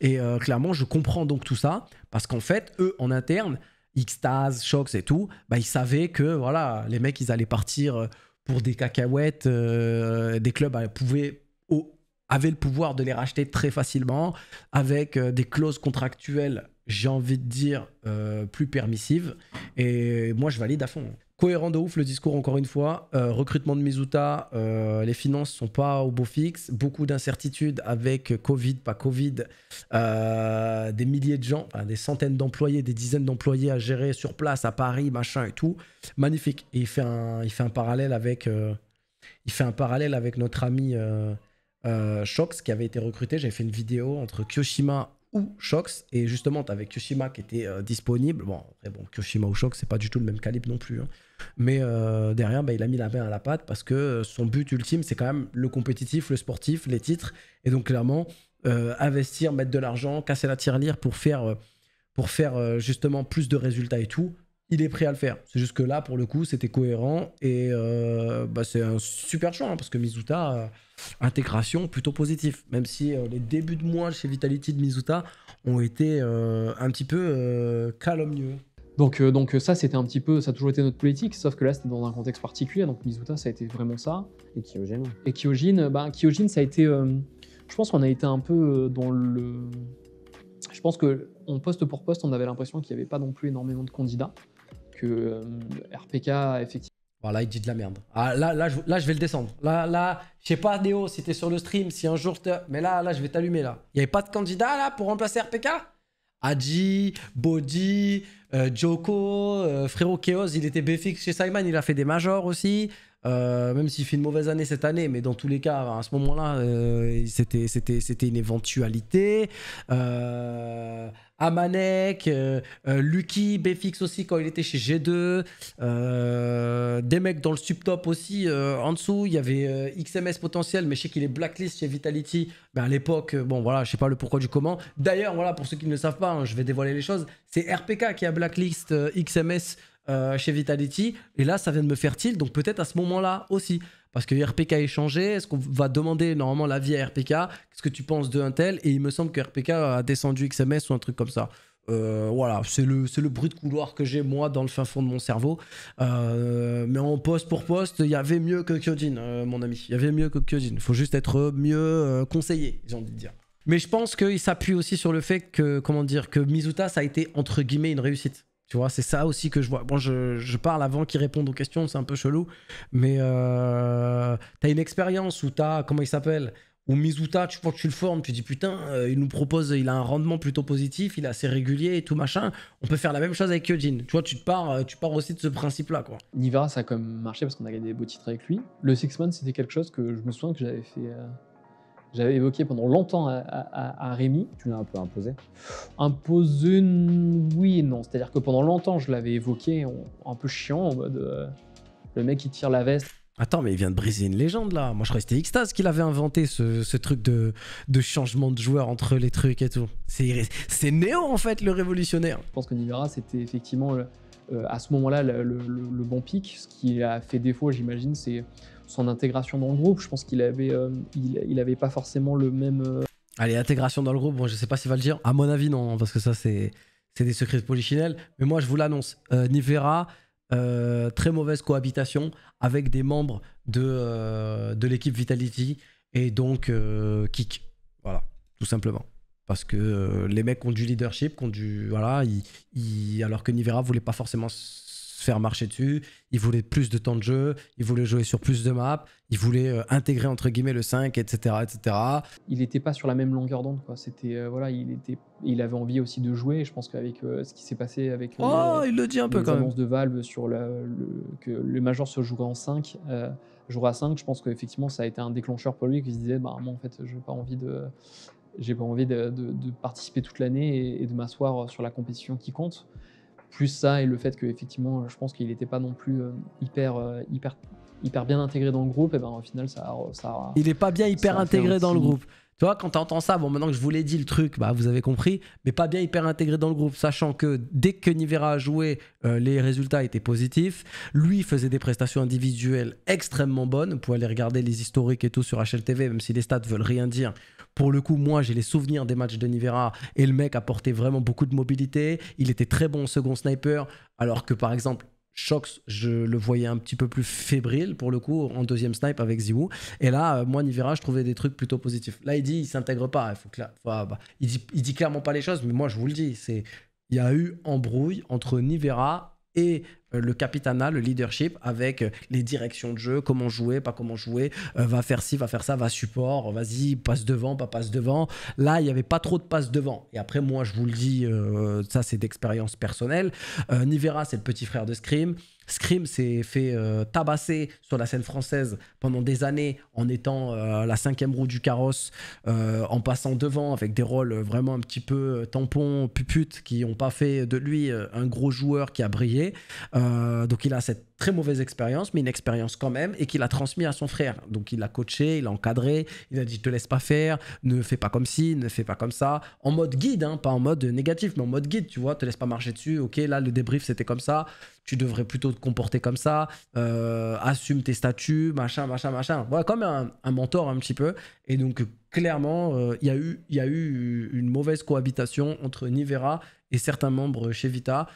Et clairement, je comprends donc tout ça, parce qu'en fait, eux, en interne, Xtaz, Shox et tout, bah, ils savaient que voilà, les mecs, ils allaient partir pour des cacahuètes, des clubs avaient le pouvoir de les racheter très facilement, avec des clauses contractuelles, j'ai envie de dire, plus permissives. Et moi, je valide à fond. Cohérent de ouf le discours, encore une fois. Recrutement de Mizuta, les finances sont pas au beau fixe. Beaucoup d'incertitudes avec Covid, pas Covid. Des milliers de gens, enfin, des centaines d'employés, des dizaines d'employés à gérer sur place, à Paris, machin et tout. Magnifique. Et il fait un parallèle avec, notre ami... Shox qui avait été recruté, j'avais fait une vidéo entre Kyoshima ou Shox, et justement t'avais Kyoshima qui était disponible. Bon, après, bon, Kyoshima ou Shox c'est pas du tout le même calibre non plus, hein. Mais derrière, bah, il a mis la main à la pâte, parce que son but ultime c'est quand même le compétitif, le sportif, les titres, et donc clairement investir, mettre de l'argent, casser la tirelire pour faire justement plus de résultats et tout. Il est prêt à le faire. C'est juste que là, pour le coup, c'était cohérent. Et bah, c'est un super choix, hein, parce que Mizuta, intégration plutôt positive. Même si les débuts de mois chez Vitality de Mizuta ont été un petit peu calomnieux. Donc ça, c'était un petit peu, ça a toujours été notre politique, sauf que là, c'était dans un contexte particulier. Donc Mizuta, ça a été vraiment ça. Et Kyojin. Et Kyojin, bah, Kyojin, ça a été... je pense qu'on a été un peu dans le... Je pense que on poste pour poste, on avait l'impression qu'il n'y avait pas non plus énormément de candidats. Que RPK effectivement. Voilà, il dit de la merde. Ah, là, je vais le descendre. Là, je sais pas, Néo, si t'es sur le stream, si un jour... Mais là, je vais t'allumer, là. Il n'y avait pas de candidat, là, pour remplacer RPK? Adji, Bodhi, Joko, frérot Chaos, il était BFX chez Simon, il a fait des majors aussi. Même s'il fait une mauvaise année cette année, mais dans tous les cas, à ce moment-là, c'était une éventualité. Amanek, Lucky, BFX aussi quand il était chez G2. Des mecs dans le sub-top aussi, en dessous. Il y avait XMS potentiel, mais je sais qu'il est blacklist chez Vitality. Ben à l'époque, bon voilà, je sais pas le pourquoi du comment. D'ailleurs, voilà, pour ceux qui ne le savent pas, hein, je vais dévoiler les choses. C'est RPK qui a blacklist XMS chez Vitality, et là ça vient de me faire tilt, donc peut-être à ce moment-là aussi, parce que RPK est changé, est-ce qu'on va demander normalement l'avis à RPK, qu'est-ce que tu penses d'un tel, et il me semble que RPK a descendu XMS ou un truc comme ça. Voilà, c'est le bruit de couloir que j'ai moi dans le fin fond de mon cerveau, mais en poste pour poste, il y avait mieux que Kyojin, mon ami, il y avait mieux que Kyojin, il faut juste être mieux conseillé, j'ai envie de dire. Mais je pense qu'il s'appuie aussi sur le fait que, comment dire, que Mizuta ça a été entre guillemets une réussite. Tu vois, c'est ça aussi que je vois. Bon, je parle avant qu'ils répondent aux questions, c'est un peu chelou. Mais t'as une expérience où t'as, comment il s'appelle, où Mizuta, tu penses que tu le formes, tu dis putain, il nous propose, il a un rendement plutôt positif, il est assez régulier et tout machin. On peut faire la même chose avec Kyojin. Tu vois, tu pars aussi de ce principe-là, quoi. Nivera, ça a quand même marché parce qu'on a gagné des beaux titres avec lui. Le Six-Man, c'était quelque chose que je me souviens que j'avais fait... J'avais évoqué pendant longtemps à Rémi. Tu l'as un peu imposé? Imposé, oui et non. C'est-à-dire que pendant longtemps, je l'avais évoqué un peu chiant, en mode le mec qui tire la veste. Attends, mais il vient de briser une légende là. Moi, je crois que c'était Xtaz qui l'avait inventé, ce truc de changement de joueur entre les trucs et tout. C'est Néo en fait, le révolutionnaire. Je pense que Nivera, c'était effectivement à ce moment-là le bon pic. Ce qui a fait défaut, j'imagine, c'est... son intégration dans le groupe. Je pense qu'il avait, il avait pas forcément le même... Allez, intégration dans le groupe, bon, je sais pas s'il va le dire. À mon avis, non, parce que ça, c'est des secrets de polichinelle. Mais moi, je vous l'annonce. Nivera, très mauvaise cohabitation avec des membres de l'équipe Vitality et donc kick. Voilà, tout simplement. Parce que les mecs ont du leadership, ont du... Voilà, alors que Nivera voulait pas forcément... faire marcher dessus, il voulait plus de temps de jeu, il voulait jouer sur plus de maps, il voulait intégrer entre guillemets le 5, etc. etc. Il n'était pas sur la même longueur d'onde, quoi. C'était voilà, il avait envie aussi de jouer. Et je pense qu'avec ce qui s'est passé avec il le dit un peu quand même. Les annonces de Valve sur que le Major se jouerait en 5, jouera à 5, je pense qu'effectivement ça a été un déclencheur pour lui qui se disait bah moi en fait j'ai pas envie de participer toute l'année et de m'asseoir sur la compétition qui compte. Plus ça et le fait que effectivement, je pense qu'il n'était pas non plus hyper bien intégré dans le groupe, et ben au final ça il n'est pas bien hyper intégré dans le groupe. Tu vois, quand tu entends ça, bon maintenant que je vous l'ai dit le truc, bah vous avez compris, mais pas bien hyper intégré dans le groupe, sachant que dès que Nivera a joué, les résultats étaient positifs. Lui faisait des prestations individuelles extrêmement bonnes. Vous pouvez aller regarder les historiques et tout sur HLTV, même si les stats veulent rien dire. Pour le coup, moi, j'ai les souvenirs des matchs de Nivera et le mec apportait vraiment beaucoup de mobilité. Il était très bon au second sniper, alors que par exemple, Shox, je le voyais un petit peu plus fébrile pour le coup en deuxième snipe avec ZywOo. Et là, moi, Nivera, je trouvais des trucs plutôt positifs. Là, il dit, il s'intègre pas. Il faut que là, bah, il dit clairement pas les choses, mais moi, je vous le dis, c'est, il y a eu embrouille entre Nivera et le capitana, le leadership, avec les directions de jeu, comment jouer, pas comment jouer, va faire ci, va faire ça, va support, vas-y, passe devant, pas passe devant. Là, il n'y avait pas trop de passe devant. Et après, moi, je vous le dis, ça, c'est d'expérience personnelle. Nivera, c'est le petit frère de Scream. Scream s'est fait tabasser sur la scène française pendant des années en étant la 5e roue du carrosse, en passant devant avec des rôles vraiment un petit peu tampons, puputes, qui n'ont pas fait de lui un gros joueur qui a brillé. Donc il a cette très mauvaise expérience, mais une expérience quand même, et qu'il a transmis à son frère. Donc il l'a coaché, il l'a encadré, il a dit te laisse pas faire, ne fais pas comme ci, ne fais pas comme ça, en mode guide, hein, pas en mode négatif, mais en mode guide, tu vois, te laisse pas marcher dessus, ok, là le débrief c'était comme ça, tu devrais plutôt te comporter comme ça, assume tes statuts, machin, machin, machin. Voilà, comme un mentor un petit peu. Et donc clairement, il y a eu une mauvaise cohabitation entre Nivera et certains membres chez Vita.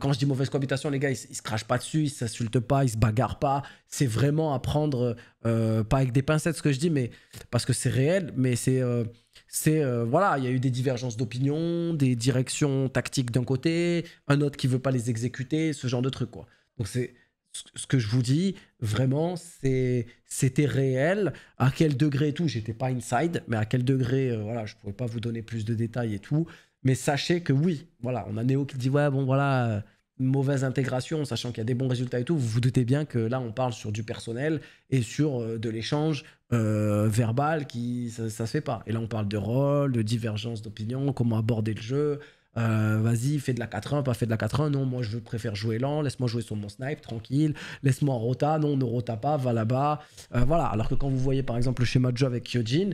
Quand je dis mauvaise cohabitation, les gars, ils se crachent pas dessus, ils s'insultent pas, ils se bagarrent pas. C'est vraiment à prendre, pas avec des pincettes ce que je dis, mais parce que c'est réel, mais c'est... voilà, il y a eu des divergences d'opinion, des directions tactiques d'un côté, un autre qui veut pas les exécuter, ce genre de truc, quoi. Donc c'est... ce que je vous dis, vraiment, c'était réel. À quel degré et tout, j'étais pas inside, mais à quel degré, voilà, je pourrais pas vous donner plus de détails et tout. Mais sachez que oui, voilà, on a Néo qui dit ouais, bon voilà, mauvaise intégration, sachant qu'il y a des bons résultats et tout. Vous vous doutez bien que là, on parle sur du personnel et sur de l'échange verbal qui ça se fait pas. Et là, on parle de rôle, de divergence d'opinion, comment aborder le jeu. Vas-y, fais de la 4-1, pas fait de la 4-1, non, moi je préfère jouer lent, laisse-moi jouer sur mon snipe, tranquille, laisse-moi en rota, non, ne rota pas, va là-bas, voilà. Alors que quand vous voyez par exemple le schéma de jeu avec Kyojin,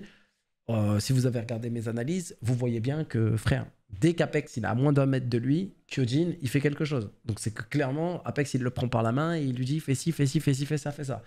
si vous avez regardé mes analyses, vous voyez bien que, frère, dès qu'Apex il a à moins d'un mètre de lui, Kyojin il fait quelque chose. Donc c'est que clairement, Apex il le prend par la main et il lui dit fais ci, fais ci, fais ci, fais ça, fais ça.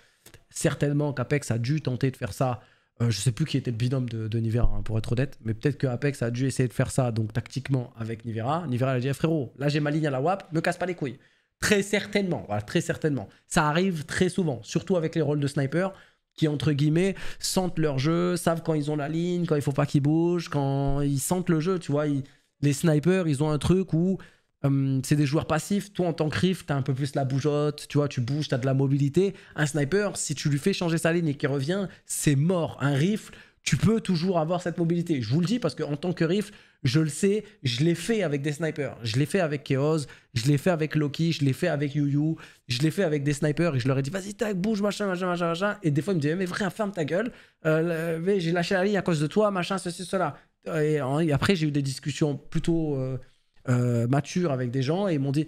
Certainement qu'Apex a dû tenter de faire ça. Je sais plus qui était le binôme de Nivera, hein, pour être honnête, mais peut-être que Apex a dû essayer de faire ça, donc tactiquement avec Nivera. Nivera a dit frérot, là j'ai ma ligne à la WAP, me casse pas les couilles. Très certainement, voilà, très certainement. Ça arrive très souvent, surtout avec les rôles de sniper qui, entre guillemets, sentent leur jeu, savent quand ils ont la ligne, quand il faut pas qu'ils bougent, quand ils sentent le jeu, tu vois. Les snipers, ils ont un truc où c'est des joueurs passifs. Toi, en tant que Rift, t'as un peu plus la bougeotte, tu vois, tu bouges, t'as de la mobilité. Un sniper, si tu lui fais changer sa ligne et qu'il revient, c'est mort. Un rifle, tu peux toujours avoir cette mobilité. Je vous le dis parce qu'en tant que rifle, je le sais, je l'ai fait avec des snipers. Je l'ai fait avec Chaos, je l'ai fait avec Loki, je l'ai fait avec YuYu, je l'ai fait avec des snipers et je leur ai dit vas-y, tac, bouge, machin, machin, machin, machin. Et des fois, ils me disaient mais frère, ferme ta gueule, j'ai lâché la ligne à cause de toi, machin, ceci, cela. Et après, j'ai eu des discussions plutôt mature avec des gens et ils m'ont dit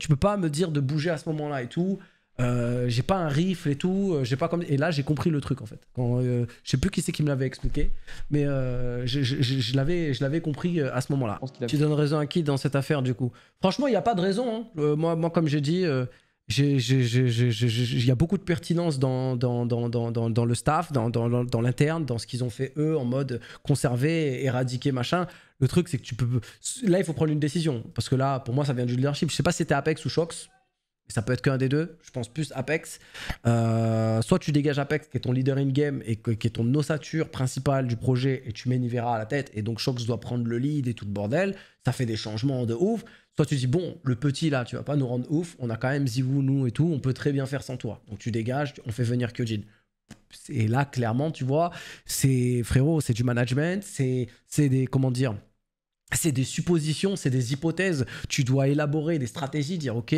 tu peux pas me dire de bouger à ce moment là et tout, j'ai pas un rifle et tout, j'ai pas comme... Et là j'ai compris le truc en fait, je sais plus qui c'est qui me l'avait expliqué, mais je l'avais compris à ce moment là. Tu donnes raison à qui dans cette affaire du coup? Franchement il n'y a pas de raison, hein. Moi comme j'ai dit, il y a beaucoup de pertinence dans le staff, dans l'interne, dans ce qu'ils ont fait eux en mode conserver, éradiquer, machin. Le truc c'est que tu peux... Là il faut prendre une décision, parce que là pour moi ça vient du leadership. Je sais pas si c'était Apex ou Shox, ça peut être qu'un des deux, je pense plus Apex. Soit tu dégages Apex qui est ton leader in-game et qui est ton ossature principale du projet et tu mets Nivera à la tête et donc Shox doit prendre le lead et tout le bordel, ça fait des changements de ouf. Soit tu dis bon, le petit là tu vas pas nous rendre ouf, on a quand même ZywOo nous et tout, on peut très bien faire sans toi, donc tu dégages, on fait venir Kyojin. Et là clairement tu vois, c'est frérot, c'est du management, c'est des, comment dire, c'est des suppositions, c'est des hypothèses. Tu dois élaborer des stratégies, dire ok,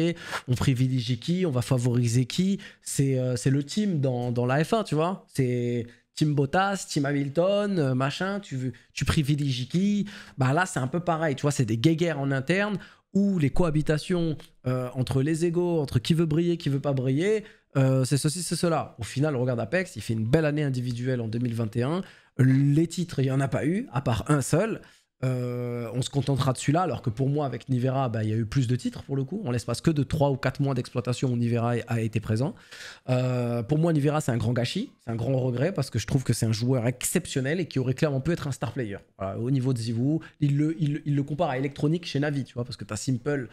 on privilégie qui, on va favoriser qui. C'est le team dans la F1, tu vois. C'est team Bottas, team Hamilton, machin, tu privilégies qui. Bah là, c'est un peu pareil, tu vois, c'est des guéguerres en interne où les cohabitations entre les égos, entre qui veut briller, qui veut pas briller, c'est ceci, c'est cela. Au final, regarde Apex, il fait une belle année individuelle en 2021. Les titres, il n'y en a pas eu, à part un seul. On se contentera de celui-là, alors que pour moi avec Nivera, bah, y a eu plus de titres pour le coup, en l'espace que de 3 ou 4 mois d'exploitation où Nivera a été présent. Pour moi Nivera c'est un grand gâchis, c'est un grand regret, parce que je trouve que c'est un joueur exceptionnel et qui aurait clairement pu être un star player. Voilà, au niveau de ZywOo, il le compare à Electronic chez Navi, tu vois, parce que tu as Simple,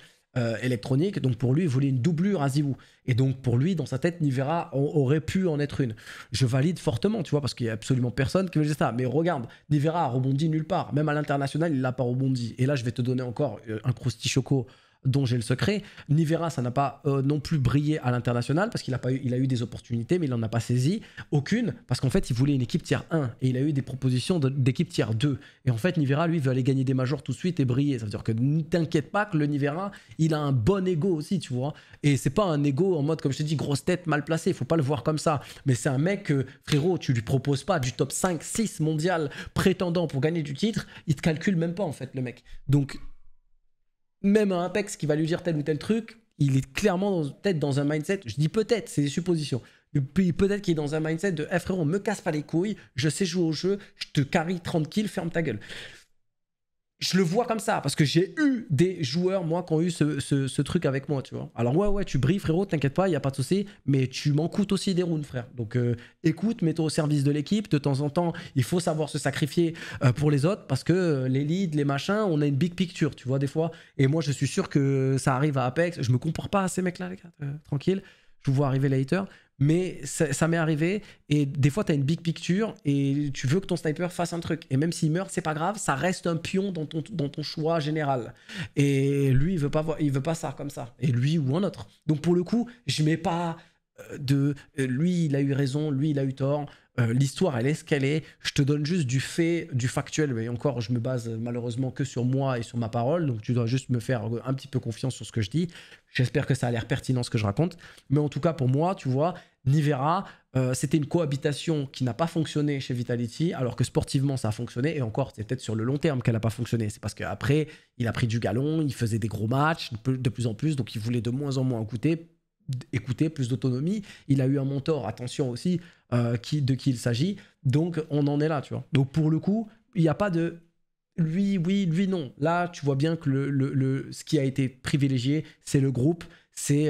Electronic, donc pour lui il voulait une doublure à ZywOo, et donc pour lui dans sa tête Nivera aurait pu en être une. Je valide fortement, tu vois, parce qu'il n'y a absolument personne qui me dit ça, mais regarde, Nivera a rebondi nulle part, même à l'international il n'a pas rebondi. Et là je vais te donner encore un croustilloco dont j'ai le secret. Nivera ça n'a pas non plus brillé à l'international parce qu'il a eu des opportunités mais il n'en a pas saisi aucune, parce qu'en fait il voulait une équipe tier 1 et il a eu des propositions d'équipe tier 2, et en fait Nivera lui veut aller gagner des majors tout de suite et briller. Ça veut dire que ne t'inquiète pas que le Nivera il a un bon ego aussi, tu vois, et c'est pas un ego en mode comme je te dis grosse tête mal placée, il faut pas le voir comme ça, mais c'est un mec que frérot tu lui proposes pas du top 5-6 mondial prétendant pour gagner du titre, il te calcule même pas en fait le mec. Donc même un Apex qui va lui dire tel ou tel truc, il est clairement peut-être dans un mindset, je dis peut-être, c'est des suppositions, peut-être qu'il est dans un mindset de hey, « frérot, me casse pas les couilles, je sais jouer au jeu, je te carry tranquille, ferme ta gueule ». Je le vois comme ça, parce que j'ai eu des joueurs, moi, qui ont eu ce truc avec moi, tu vois. Alors ouais, tu brilles, frérot, t'inquiète pas, il n'y a pas de souci, mais tu m'en coûtes aussi des rounds, frère. Donc écoute, mets-toi au service de l'équipe, de temps en temps, il faut savoir se sacrifier pour les autres, parce que les leads, les machins, on a une big picture, tu vois, des fois. Et moi, je suis sûr que ça arrive à Apex, je me compare pas à ces mecs-là, les gars, tranquille, je vous vois arriver les haters. mais ça m'est arrivé, et des fois t'as une big picture et tu veux que ton sniper fasse un truc, et même s'il meurt c'est pas grave, ça reste un pion dans ton choix général, et lui il veut pas ça comme ça, et lui ou un autre. Donc pour le coup je mets pas de lui il a eu raison, lui il a eu tort, l'histoire elle est ce qu'elle est, je te donne juste du fait, du factuel, mais encore je me base malheureusement que sur moi et sur ma parole, donc tu dois juste me faire un petit peu confiance sur ce que je dis, j'espère que ça a l'air pertinent ce que je raconte, mais en tout cas pour moi tu vois, Nivera c'était une cohabitation qui n'a pas fonctionné chez Vitality, alors que sportivement ça a fonctionné, et encore c'est peut-être sur le long terme qu'elle n'a pas fonctionné, c'est parce qu'après il a pris du galon, il faisait des gros matchs de plus en plus, donc il voulait de moins en moins écouter, plus d'autonomie, il a eu un mentor, attention aussi, de qui il s'agit, donc on en est là, tu vois. Donc pour le coup, il n'y a pas de lui, oui, lui, non. Là, tu vois bien que ce qui a été privilégié, c'est le groupe, c'est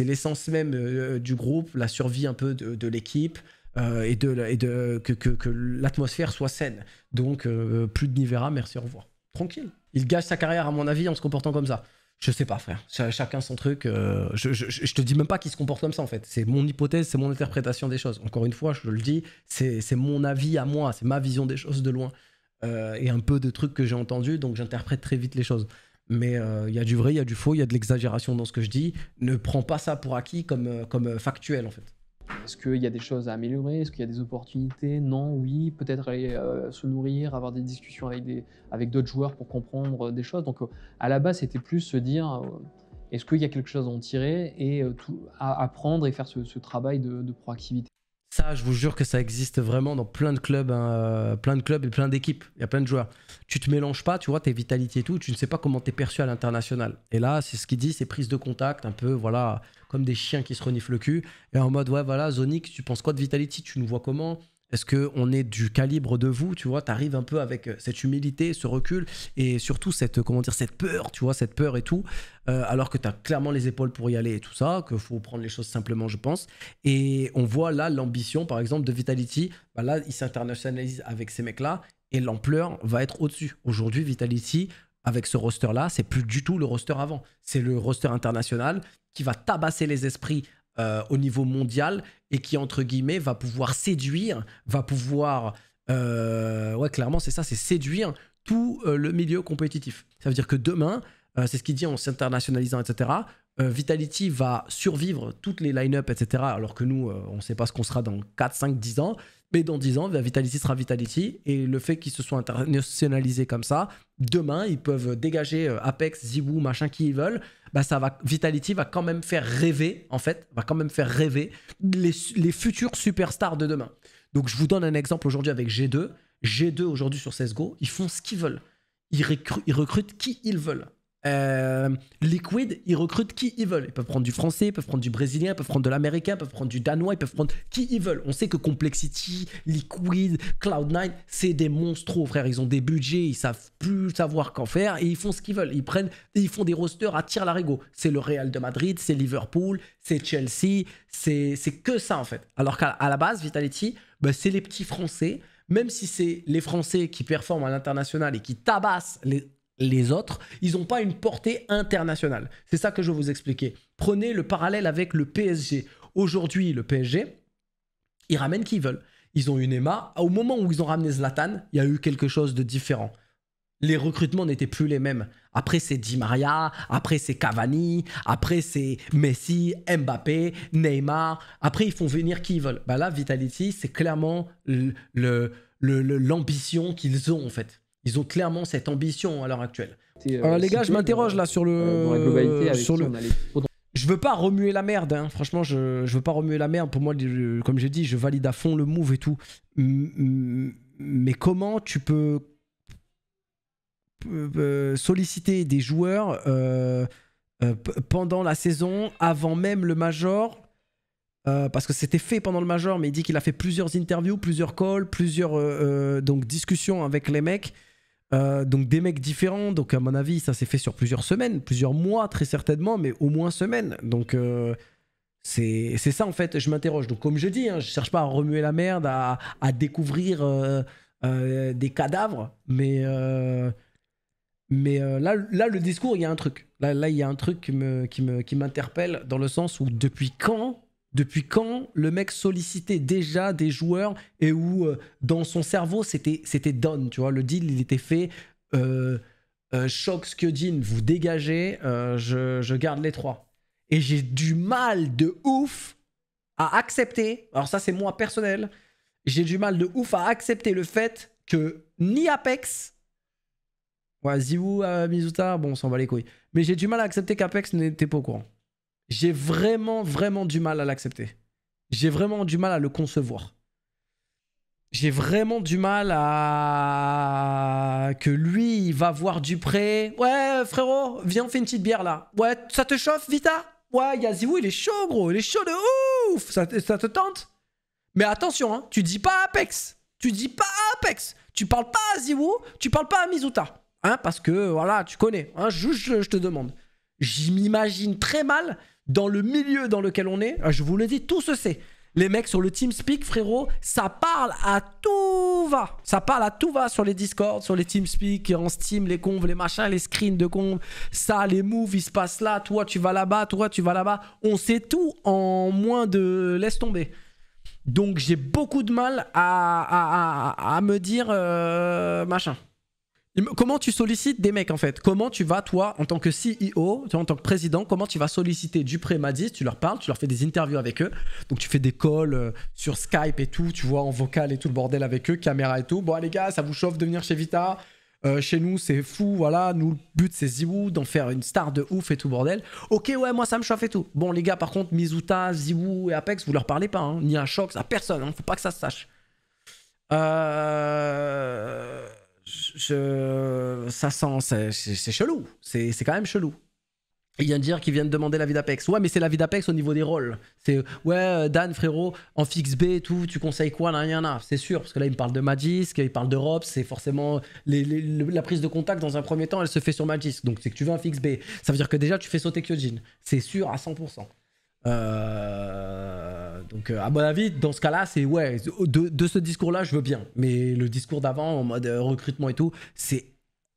l'essence même du groupe, la survie un peu de l'équipe, et que l'atmosphère soit saine. Donc plus de Nivera, merci, au revoir. Tranquille. Il gâche sa carrière, à mon avis, en se comportant comme ça. Je sais pas frère, chacun son truc, je te dis même pas qu'il se comporte comme ça en fait, c'est mon hypothèse, c'est mon interprétation des choses, encore une fois je te le dis, c'est mon avis à moi, c'est ma vision des choses de loin, et un peu de trucs que j'ai entendus, donc j'interprète très vite les choses, mais il y a du vrai, il y a du faux, il y a de l'exagération dans ce que je dis, ne prends pas ça pour acquis comme factuel en fait. Est-ce qu'il y a des choses à améliorer? Est-ce qu'il y a des opportunités? Non, oui, peut-être aller se nourrir, avoir des discussions avec d'autres joueurs pour comprendre des choses. Donc à la base, c'était plus se dire est-ce qu'il y a quelque chose à en tirer et à apprendre et faire ce travail de proactivité. Ça, je vous jure que ça existe vraiment dans plein de clubs et plein d'équipes. Il y a plein de joueurs. Tu te mélanges pas, tu vois, tes vitalités et tout, tu ne sais pas comment t'es perçu à l'international. Et là, c'est ce qu'il dit, c'est prise de contact, un peu, voilà, comme des chiens qui se reniflent le cul. Et en mode, ouais, voilà, Zonic, tu penses quoi de Vitality? Tu nous vois comment? Est-ce qu'on est du calibre de vous? Tu vois, t'arrives un peu avec cette humilité, ce recul, et surtout cette, comment dire, cette peur, tu vois, cette peur et tout, alors que t'as clairement les épaules pour y aller et tout ça, qu'il faut prendre les choses simplement, je pense. Et on voit là l'ambition, par exemple, de Vitality. Bah là, ils s'internationalisent avec ces mecs-là, et l'ampleur va être au-dessus. Aujourd'hui, Vitality, avec ce roster-là, c'est plus du tout le roster avant. C'est le roster international qui va tabasser les esprits au niveau mondial et qui, entre guillemets, va pouvoir séduire, va pouvoir... ouais, clairement, c'est ça, c'est séduire tout le milieu compétitif. Ça veut dire que demain, c'est ce qu'il dit en s'internationalisant, etc., Vitality va survivre toutes les line-up, etc., alors que nous, on ne sait pas ce qu'on sera dans 4, 5, 10 ans, mais dans 10 ans, Vitality sera Vitality, et le fait qu'ils se soient internationalisés comme ça, demain, ils peuvent dégager Apex, ZywOo, machin, qui ils veulent, bah ça va, Vitality va quand même faire rêver, en fait, va quand même faire rêver les futurs superstars de demain. Donc, je vous donne un exemple aujourd'hui avec G2. G2, aujourd'hui, sur CSGO, ils font ce qu'ils veulent. Ils recrutent qui ils veulent. Liquid, ils recrutent qui ils veulent. Ils peuvent prendre du français, ils peuvent prendre du brésilien, ils peuvent prendre de l'américain, ils peuvent prendre du danois, ils peuvent prendre qui ils veulent. On sait que Complexity, Liquid, Cloud9, c'est des monstros, frère. Ils ont des budgets, ils savent plus savoir qu'en faire et ils font ce qu'ils veulent. Ils prennent et ils font des rosters à tir larigot. C'est le Real de Madrid, c'est Liverpool, c'est Chelsea, c'est que ça en fait. Alors qu'à la base, Vitality, bah, c'est les petits Français, même si c'est les Français qui performent à l'international et qui tabassent les autres, ils n'ont pas une portée internationale. C'est ça que je veux vous expliquer. Prenez le parallèle avec le PSG. Aujourd'hui, le PSG, ils ramènent qui ils veulent. Ils ont une EMA. Au moment où ils ont ramené Zlatan, il y a eu quelque chose de différent. Les recrutements n'étaient plus les mêmes. Après, c'est Di Maria, après, c'est Cavani, après, c'est Messi, Mbappé, Neymar. Après, ils font venir qui ils veulent. Bah là, Vitality, c'est clairement l'ambition qu'ils ont, en fait. Ils ont clairement cette ambition à l'heure actuelle. Alors les gars, je m'interroge là sur le... Je veux pas remuer la merde, hein. Franchement, je veux pas remuer la merde. Pour moi, comme j'ai dit, je valide à fond le move et tout. Mais comment tu peux solliciter des joueurs pendant la saison, avant même le Major ? Parce que c'était fait pendant le Major, mais il dit qu'il a fait plusieurs interviews, plusieurs calls, plusieurs donc discussions avec les mecs. Donc des mecs différents, donc à mon avis ça s'est fait sur plusieurs semaines, plusieurs mois très certainement, mais au moins semaines. Donc c'est ça en fait, je m'interroge. Donc comme je dis, hein, je cherche pas à remuer la merde, à découvrir des cadavres, mais là le discours, il y a un truc. Là il y a un truc qui m'interpelle dans le sens où depuis quand Depuis quand le mec sollicitait déjà des joueurs et où dans son cerveau c'était done, tu vois, le deal il était fait, Shox, Kyojin, vous dégagez, je garde les trois. Et j'ai du mal de ouf à accepter, alors ça c'est moi personnel, j'ai du mal de ouf à accepter le fait que ni Apex, ouais, ZywOo, Mizuta, bon on s'en bat les couilles, mais j'ai du mal à accepter qu'Apex n'était pas au courant. J'ai vraiment du mal à l'accepter. J'ai vraiment du mal à le concevoir. J'ai vraiment du mal à... Que lui, il va voir dupreeh. Ouais, frérot, viens, on fait une petite bière, là. Ouais, ça te chauffe, Vita? Ouais, ZywOo, il est chaud, gros. Il est chaud de ouf. Ça te tente? Mais attention, hein, tu dis pas Apex. Tu dis pas Apex. Tu parles pas à ZywOo, tu parles pas à Mizuta. Hein, parce que, voilà, tu connais. Hein, je te demande. Je m'imagine très mal dans le milieu dans lequel on est. Je vous le dis, tout se sait. Les mecs sur le TeamSpeak, frérot, ça parle à tout va. Ça parle à tout va sur les Discord, sur les TeamSpeak, en Steam, les convs, les machins, les screens de convs. Ça, les moves, ils se passent là. Toi, tu vas là-bas. Toi, tu vas là-bas. On sait tout en moins de... Laisse tomber. Donc, j'ai beaucoup de mal à me dire machin. Comment tu sollicites des mecs en fait? Comment tu vas toi en tant que CEO, en tant que président, comment tu vas soliciter dupreeh, Magisk? Tu leur parles, tu leur fais des interviews avec eux. Donc tu fais des calls sur Skype et tout, tu vois, en vocal et tout le bordel avec eux, caméra et tout. Bon les gars, ça vous chauffe de venir chez Vita? Chez nous c'est fou, voilà, nous le but c'est ZywOo, d'en faire une star de ouf et tout bordel. Ok ouais, moi ça me chauffe et tout. Bon les gars par contre, Mizuta, ZywOo et Apex, vous leur parlez pas, hein, ni à Shox, à personne, hein, faut pas que ça se sache. Ça sent, c'est chelou, c'est quand même chelou. Il vient de dire qu'il vient de demander l'avis d'Apex. Ouais mais c'est l'avis d'Apex au niveau des rôles. C'est ouais Dan frérot en fixe B et tout, tu conseilles quoi? C'est sûr parce que là il me parle de Magisk, il parle de ropz, c'est forcément la prise de contact dans un premier temps elle se fait sur Magisk. Donc c'est que tu veux un fixe B, ça veut dire que déjà tu fais sauter Kyojin, c'est sûr à 100%. Donc à mon avis dans ce cas là c'est ouais de ce discours là je veux bien, mais le discours d'avant en mode recrutement et tout c'est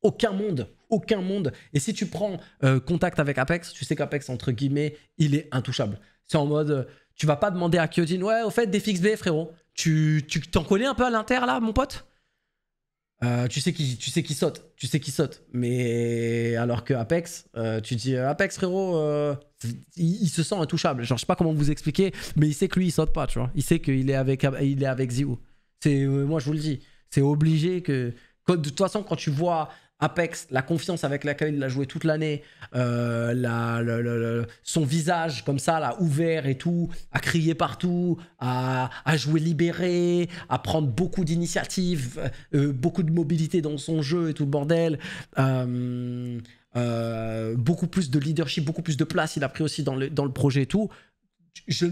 aucun monde. Et si tu prends contact avec Apex, tu sais qu'Apex entre guillemets il est intouchable. C'est en mode tu vas pas demander à Kyojin ouais au fait des fixes B frérot, tu t'en collais un peu à l'inter là mon pote, tu sais qu'il saute, mais alors que Apex, tu dis Apex frérot, il se sent intouchable, genre je sais pas comment vous expliquer, mais il sait que lui il saute pas, tu vois, il sait qu'il est avec ZywOo. C'est moi je vous le dis, c'est obligé que de toute façon quand tu vois Apex, la confiance avec laquelle il a joué toute l'année, son visage comme ça, là, ouvert et tout, à crier partout, à jouer libéré, à prendre beaucoup d'initiatives, beaucoup de mobilité dans son jeu et tout le bordel. Beaucoup plus de leadership, beaucoup plus de place il a pris aussi dans le projet et tout. Je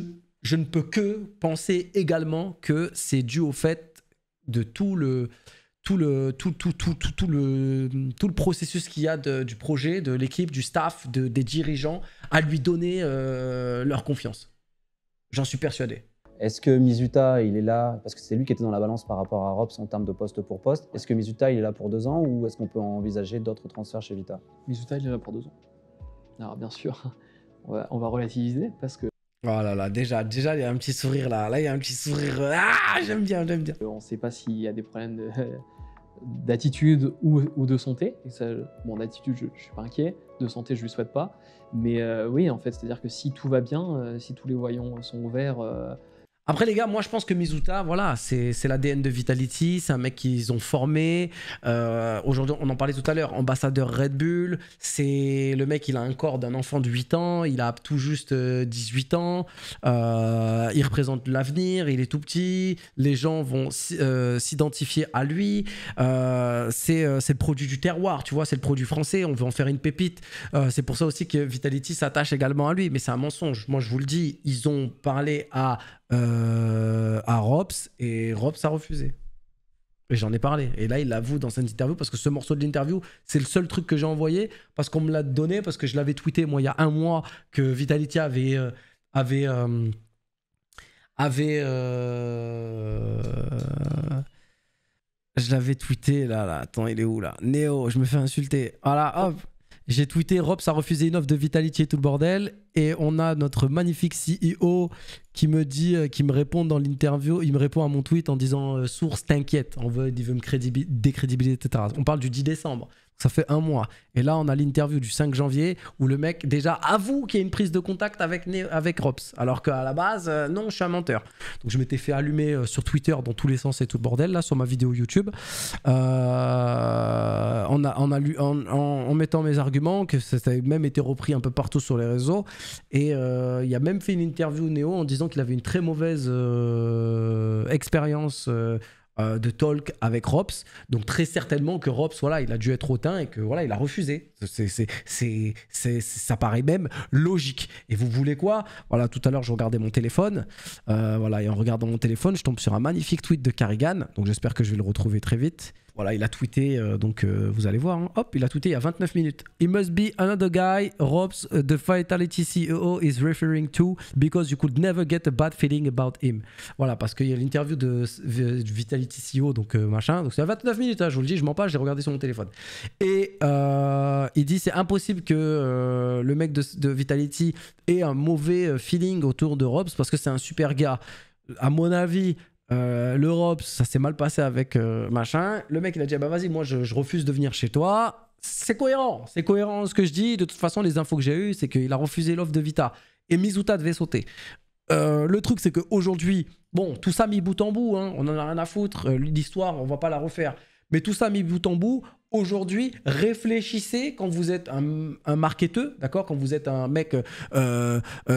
ne peux que penser également que c'est dû au fait de tout le processus qu'il y a du projet, de l'équipe, du staff, des dirigeants, à lui donner leur confiance. J'en suis persuadé. Est-ce que Mizuta, il est là, parce que c'est lui qui était dans la balance par rapport à ropz en termes de poste pour poste, est-ce que Mizuta, il est là pour 2 ans ou est-ce qu'on peut envisager d'autres transferts chez Vita? Mizuta, il est là pour 2 ans. Alors bien sûr, on va relativiser parce que... Oh là là, déjà il y a un petit sourire là, il y a un petit sourire, ah j'aime bien. On ne sait pas s'il y a des problèmes d'attitude ou de santé, et ça, bon d'attitude je ne suis pas inquiet, de santé je ne lui souhaite pas, mais oui en fait c'est-à-dire que si tout va bien, si tous les voyants sont ouverts... Après les gars, moi je pense que Mizuta, voilà, c'est l'ADN de Vitality, c'est un mec qu'ils ont formé, aujourd'hui on en parlait tout à l'heure, ambassadeur Red Bull, c'est le mec il a un corps d'un enfant de 8 ans, il a tout juste 18 ans, il représente l'avenir, il est tout petit, les gens vont s'identifier à lui, c'est le produit du terroir, tu vois, c'est le produit français, on veut en faire une pépite, c'est pour ça aussi que Vitality s'attache également à lui, mais c'est un mensonge, moi je vous le dis, ils ont parlé à ropz et ropz a refusé et j'en ai parlé et là il l'avoue dans cette interview parce que ce morceau de l'interview c'est le seul truc que j'ai envoyé parce qu'on me l'a donné parce que je l'avais tweeté moi il y a 1 mois que Vitality je l'avais tweeté là attends il est où là Néo, je me fais insulter, voilà hop J'ai tweeté, ropz a refusé une offre de Vitality et tout le bordel. Et on a notre magnifique CEO qui me dit, qui me répond dans l'interview, il me répond à mon tweet en disant source, t'inquiète, il veut me décrédibiliser, etc. On parle du 10 décembre, ça fait un mois. Et là, on a l'interview du 5 janvier où le mec déjà avoue qu'il y a une prise de contact avec ropz. Alors qu'à la base, non, je suis un menteur. Donc je m'étais fait allumer sur Twitter dans tous les sens et tout le bordel, là, sur ma vidéo YouTube. En mettant mes arguments, que ça avait même été repris un peu partout sur les réseaux. Et il a même fait une interview Néo en disant qu'il avait une très mauvaise expérience de talk avec ropz. Donc très certainement que ropz, voilà, il a dû être hautain et que voilà, il a refusé. Ça paraît même logique. Et vous voulez quoi? Voilà, tout à l'heure, je regardais mon téléphone. Voilà, et en regardant mon téléphone, je tombe sur un magnifique tweet de Karrigan. Donc j'espère que je vais le retrouver très vite. Voilà, il a tweeté, donc vous allez voir, hein. Hop, il a tweeté il y a 29 minutes. It must be another guy, ropz, the Vitality CEO is referring to, because you could never get a bad feeling about him. Voilà, parce qu'il y a l'interview de Vitality CEO, donc machin, donc c'est à 29 minutes, hein, je vous le dis, je mens pas, j'ai regardé sur mon téléphone. Et il dit c'est impossible que le mec de Vitality ait un mauvais feeling autour de ropz, parce que c'est un super gars. À mon avis... l'Europe, ça s'est mal passé avec machin. Le mec, il a dit, ah bah vas-y, moi, je refuse de venir chez toi. C'est cohérent ce que je dis. De toute façon, les infos que j'ai eues, c'est qu'il a refusé l'offre de Vita. Et Mizuta devait sauter. Le truc, c'est qu'aujourd'hui, bon, tout ça mis bout en bout, hein, on en a rien à foutre. L'histoire, on va pas la refaire. Mais tout ça mis bout en bout, aujourd'hui, réfléchissez quand vous êtes un marketeur, d'accord, quand vous êtes un mec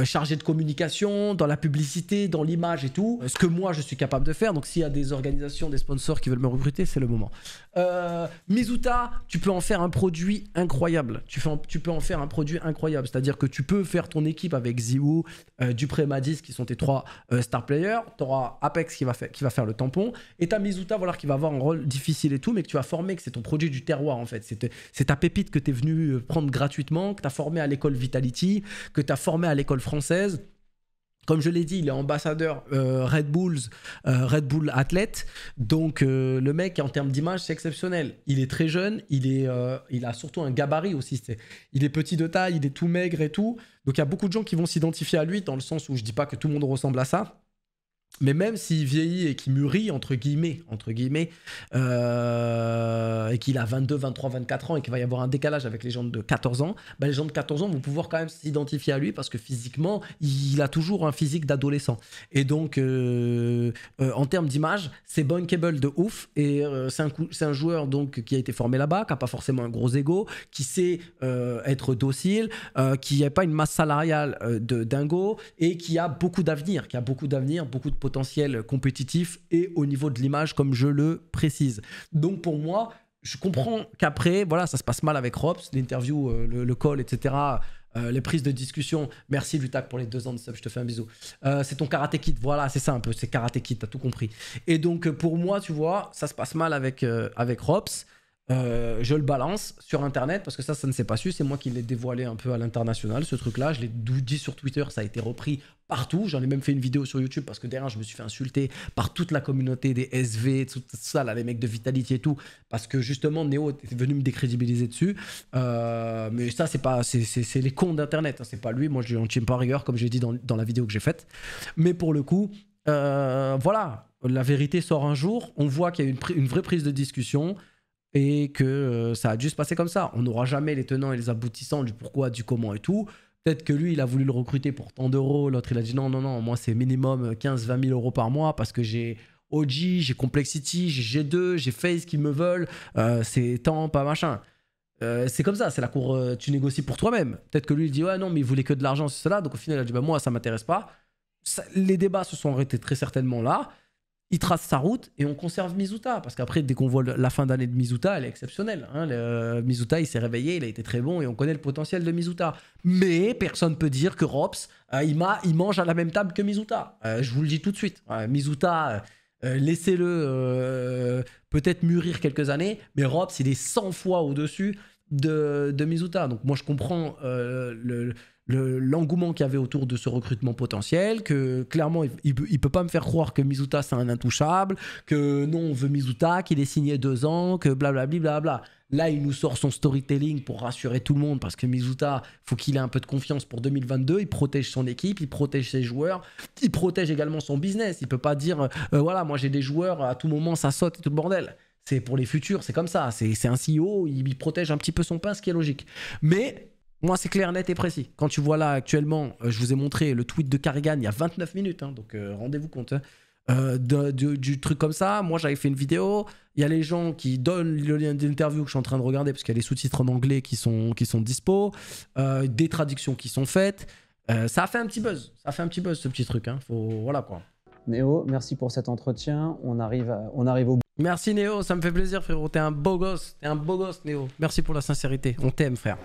chargé de communication, dans la publicité, dans l'image et tout, ce que moi je suis capable de faire. Donc s'il y a des organisations, des sponsors qui veulent me recruter, c'est le moment. Mizuta, tu peux en faire un produit incroyable. Tu peux en faire un produit incroyable, c'est-à-dire que tu peux faire ton équipe avec ZywOo, dupreeh, Magisk, qui sont tes trois star players. Tu auras Apex qui va faire le tampon, et tu as Mizuta, voilà, qui va avoir un rôle difficile et tout, mais que tu vas former, que c'est ton produit du terroir en fait. C'est ta pépite que tu es venu prendre gratuitement, que tu as formé à l'école Vitality, que tu as formé à l'école française. Comme je l'ai dit, il est ambassadeur Red Bull athlète. Donc le mec, en termes d'image, c'est exceptionnel. Il est très jeune, il a surtout un gabarit aussi. Il est petit de taille, il est tout maigre et tout. Donc il y a beaucoup de gens qui vont s'identifier à lui, dans le sens où je ne dis pas que tout le monde ressemble à ça. Mais même s'il vieillit et qu'il mûrit, entre guillemets et qu'il a 22, 23, 24 ans et qu'il va y avoir un décalage avec les gens de 14 ans, bah les gens de 14 ans vont pouvoir quand même s'identifier à lui parce que physiquement, il a toujours un physique d'adolescent. Et donc, en termes d'image, c'est bankable de ouf. Et c'est un joueur donc, qui a été formé là-bas, qui n'a pas forcément un gros ego, qui sait être docile, qui n'a pas une masse salariale de dingo et qui a beaucoup d'avenir, beaucoup de potentiel compétitif et au niveau de l'image comme je le précise. Donc pour moi, je comprends qu'après, voilà, ça se passe mal avec ropz, l'interview, le call, etc., les prises de discussion. Merci Lutac pour les 2 ans de sub, je te fais un bisou. C'est ton karaté kid, voilà, c'est ça un peu, c'est karaté kid, t'as tout compris. Et donc pour moi, tu vois, ça se passe mal avec ropz. Je le balance sur internet parce que ça ne s'est pas su, c'est moi qui l'ai dévoilé un peu à l'international, ce truc là, je l'ai dit sur Twitter, ça a été repris partout, j'en ai même fait une vidéo sur YouTube parce que derrière je me suis fait insulter par toute la communauté des SV, tout ça là, les mecs de Vitality et tout, parce que justement Néo était venu me décrédibiliser dessus, mais ça c'est les cons d'internet, hein, c'est pas lui, moi je n'en tiens pas rigueur comme j'ai dit dans la vidéo que j'ai faite, mais pour le coup, voilà, la vérité sort un jour, on voit qu'il y a une vraie prise de discussion, et que ça a dû se passer comme ça. On n'aura jamais les tenants et les aboutissants du pourquoi, du comment et tout. Peut-être que lui, il a voulu le recruter pour tant d'euros. L'autre, il a dit non, non, non, moi, c'est minimum 15 000 à 20 000 euros par mois parce que j'ai OG, j'ai Complexity, j'ai G2, j'ai FaZe qui me veulent. C'est tant, pas machin. C'est comme ça, c'est la cour, tu négocies pour toi-même. Peut-être que lui, il dit ouais, non, mais il voulait que de l'argent, c'est cela. Donc au final, il a dit bah, moi, ça ne m'intéresse pas. Ça, les débats se sont arrêtés très certainement là. Il trace sa route et on conserve Mizuta. Parce qu'après, dès qu'on voit la fin d'année de Mizuta, elle est exceptionnelle. Hein. Mizuta, il s'est réveillé, il a été très bon et on connaît le potentiel de Mizuta. Mais personne ne peut dire que ropz, il mange à la même table que Mizuta. Je vous le dis tout de suite. Mizuta, laissez-le peut-être mûrir quelques années, mais ropz, il est 100 fois au-dessus de Mizuta. Donc moi, je comprends l'engouement qu'il y avait autour de ce recrutement potentiel, que clairement il peut pas me faire croire que Mizuta c'est un intouchable, que non on veut Mizuta, qu'il est signé 2 ans, que blablabla. Là, il nous sort son storytelling pour rassurer tout le monde parce que Mizuta, faut qu'il ait un peu de confiance pour 2022. Il protège son équipe, il protège ses joueurs, il protège également son business. Il peut pas dire voilà, moi j'ai des joueurs, à tout moment ça saute et tout le bordel. C'est pour les futurs, c'est comme ça. C'est un CEO, il protège un petit peu son pain, ce qui est logique. Mais moi, c'est clair, net et précis. Quand tu vois là actuellement, je vous ai montré le tweet de Carrigan il y a 29 minutes, hein, donc rendez-vous compte. Hein. Du truc comme ça, moi j'avais fait une vidéo, il y a les gens qui donnent le lien d'interview que je suis en train de regarder parce qu'il y a les sous-titres en anglais qui sont dispo, des traductions qui sont faites, ça a fait un petit buzz, ce petit truc, hein. Faut, voilà quoi. Néo, merci pour cet entretien, on arrive au bout. Merci Néo, ça me fait plaisir frérot, t'es un beau gosse Néo, merci pour la sincérité, on t'aime frère.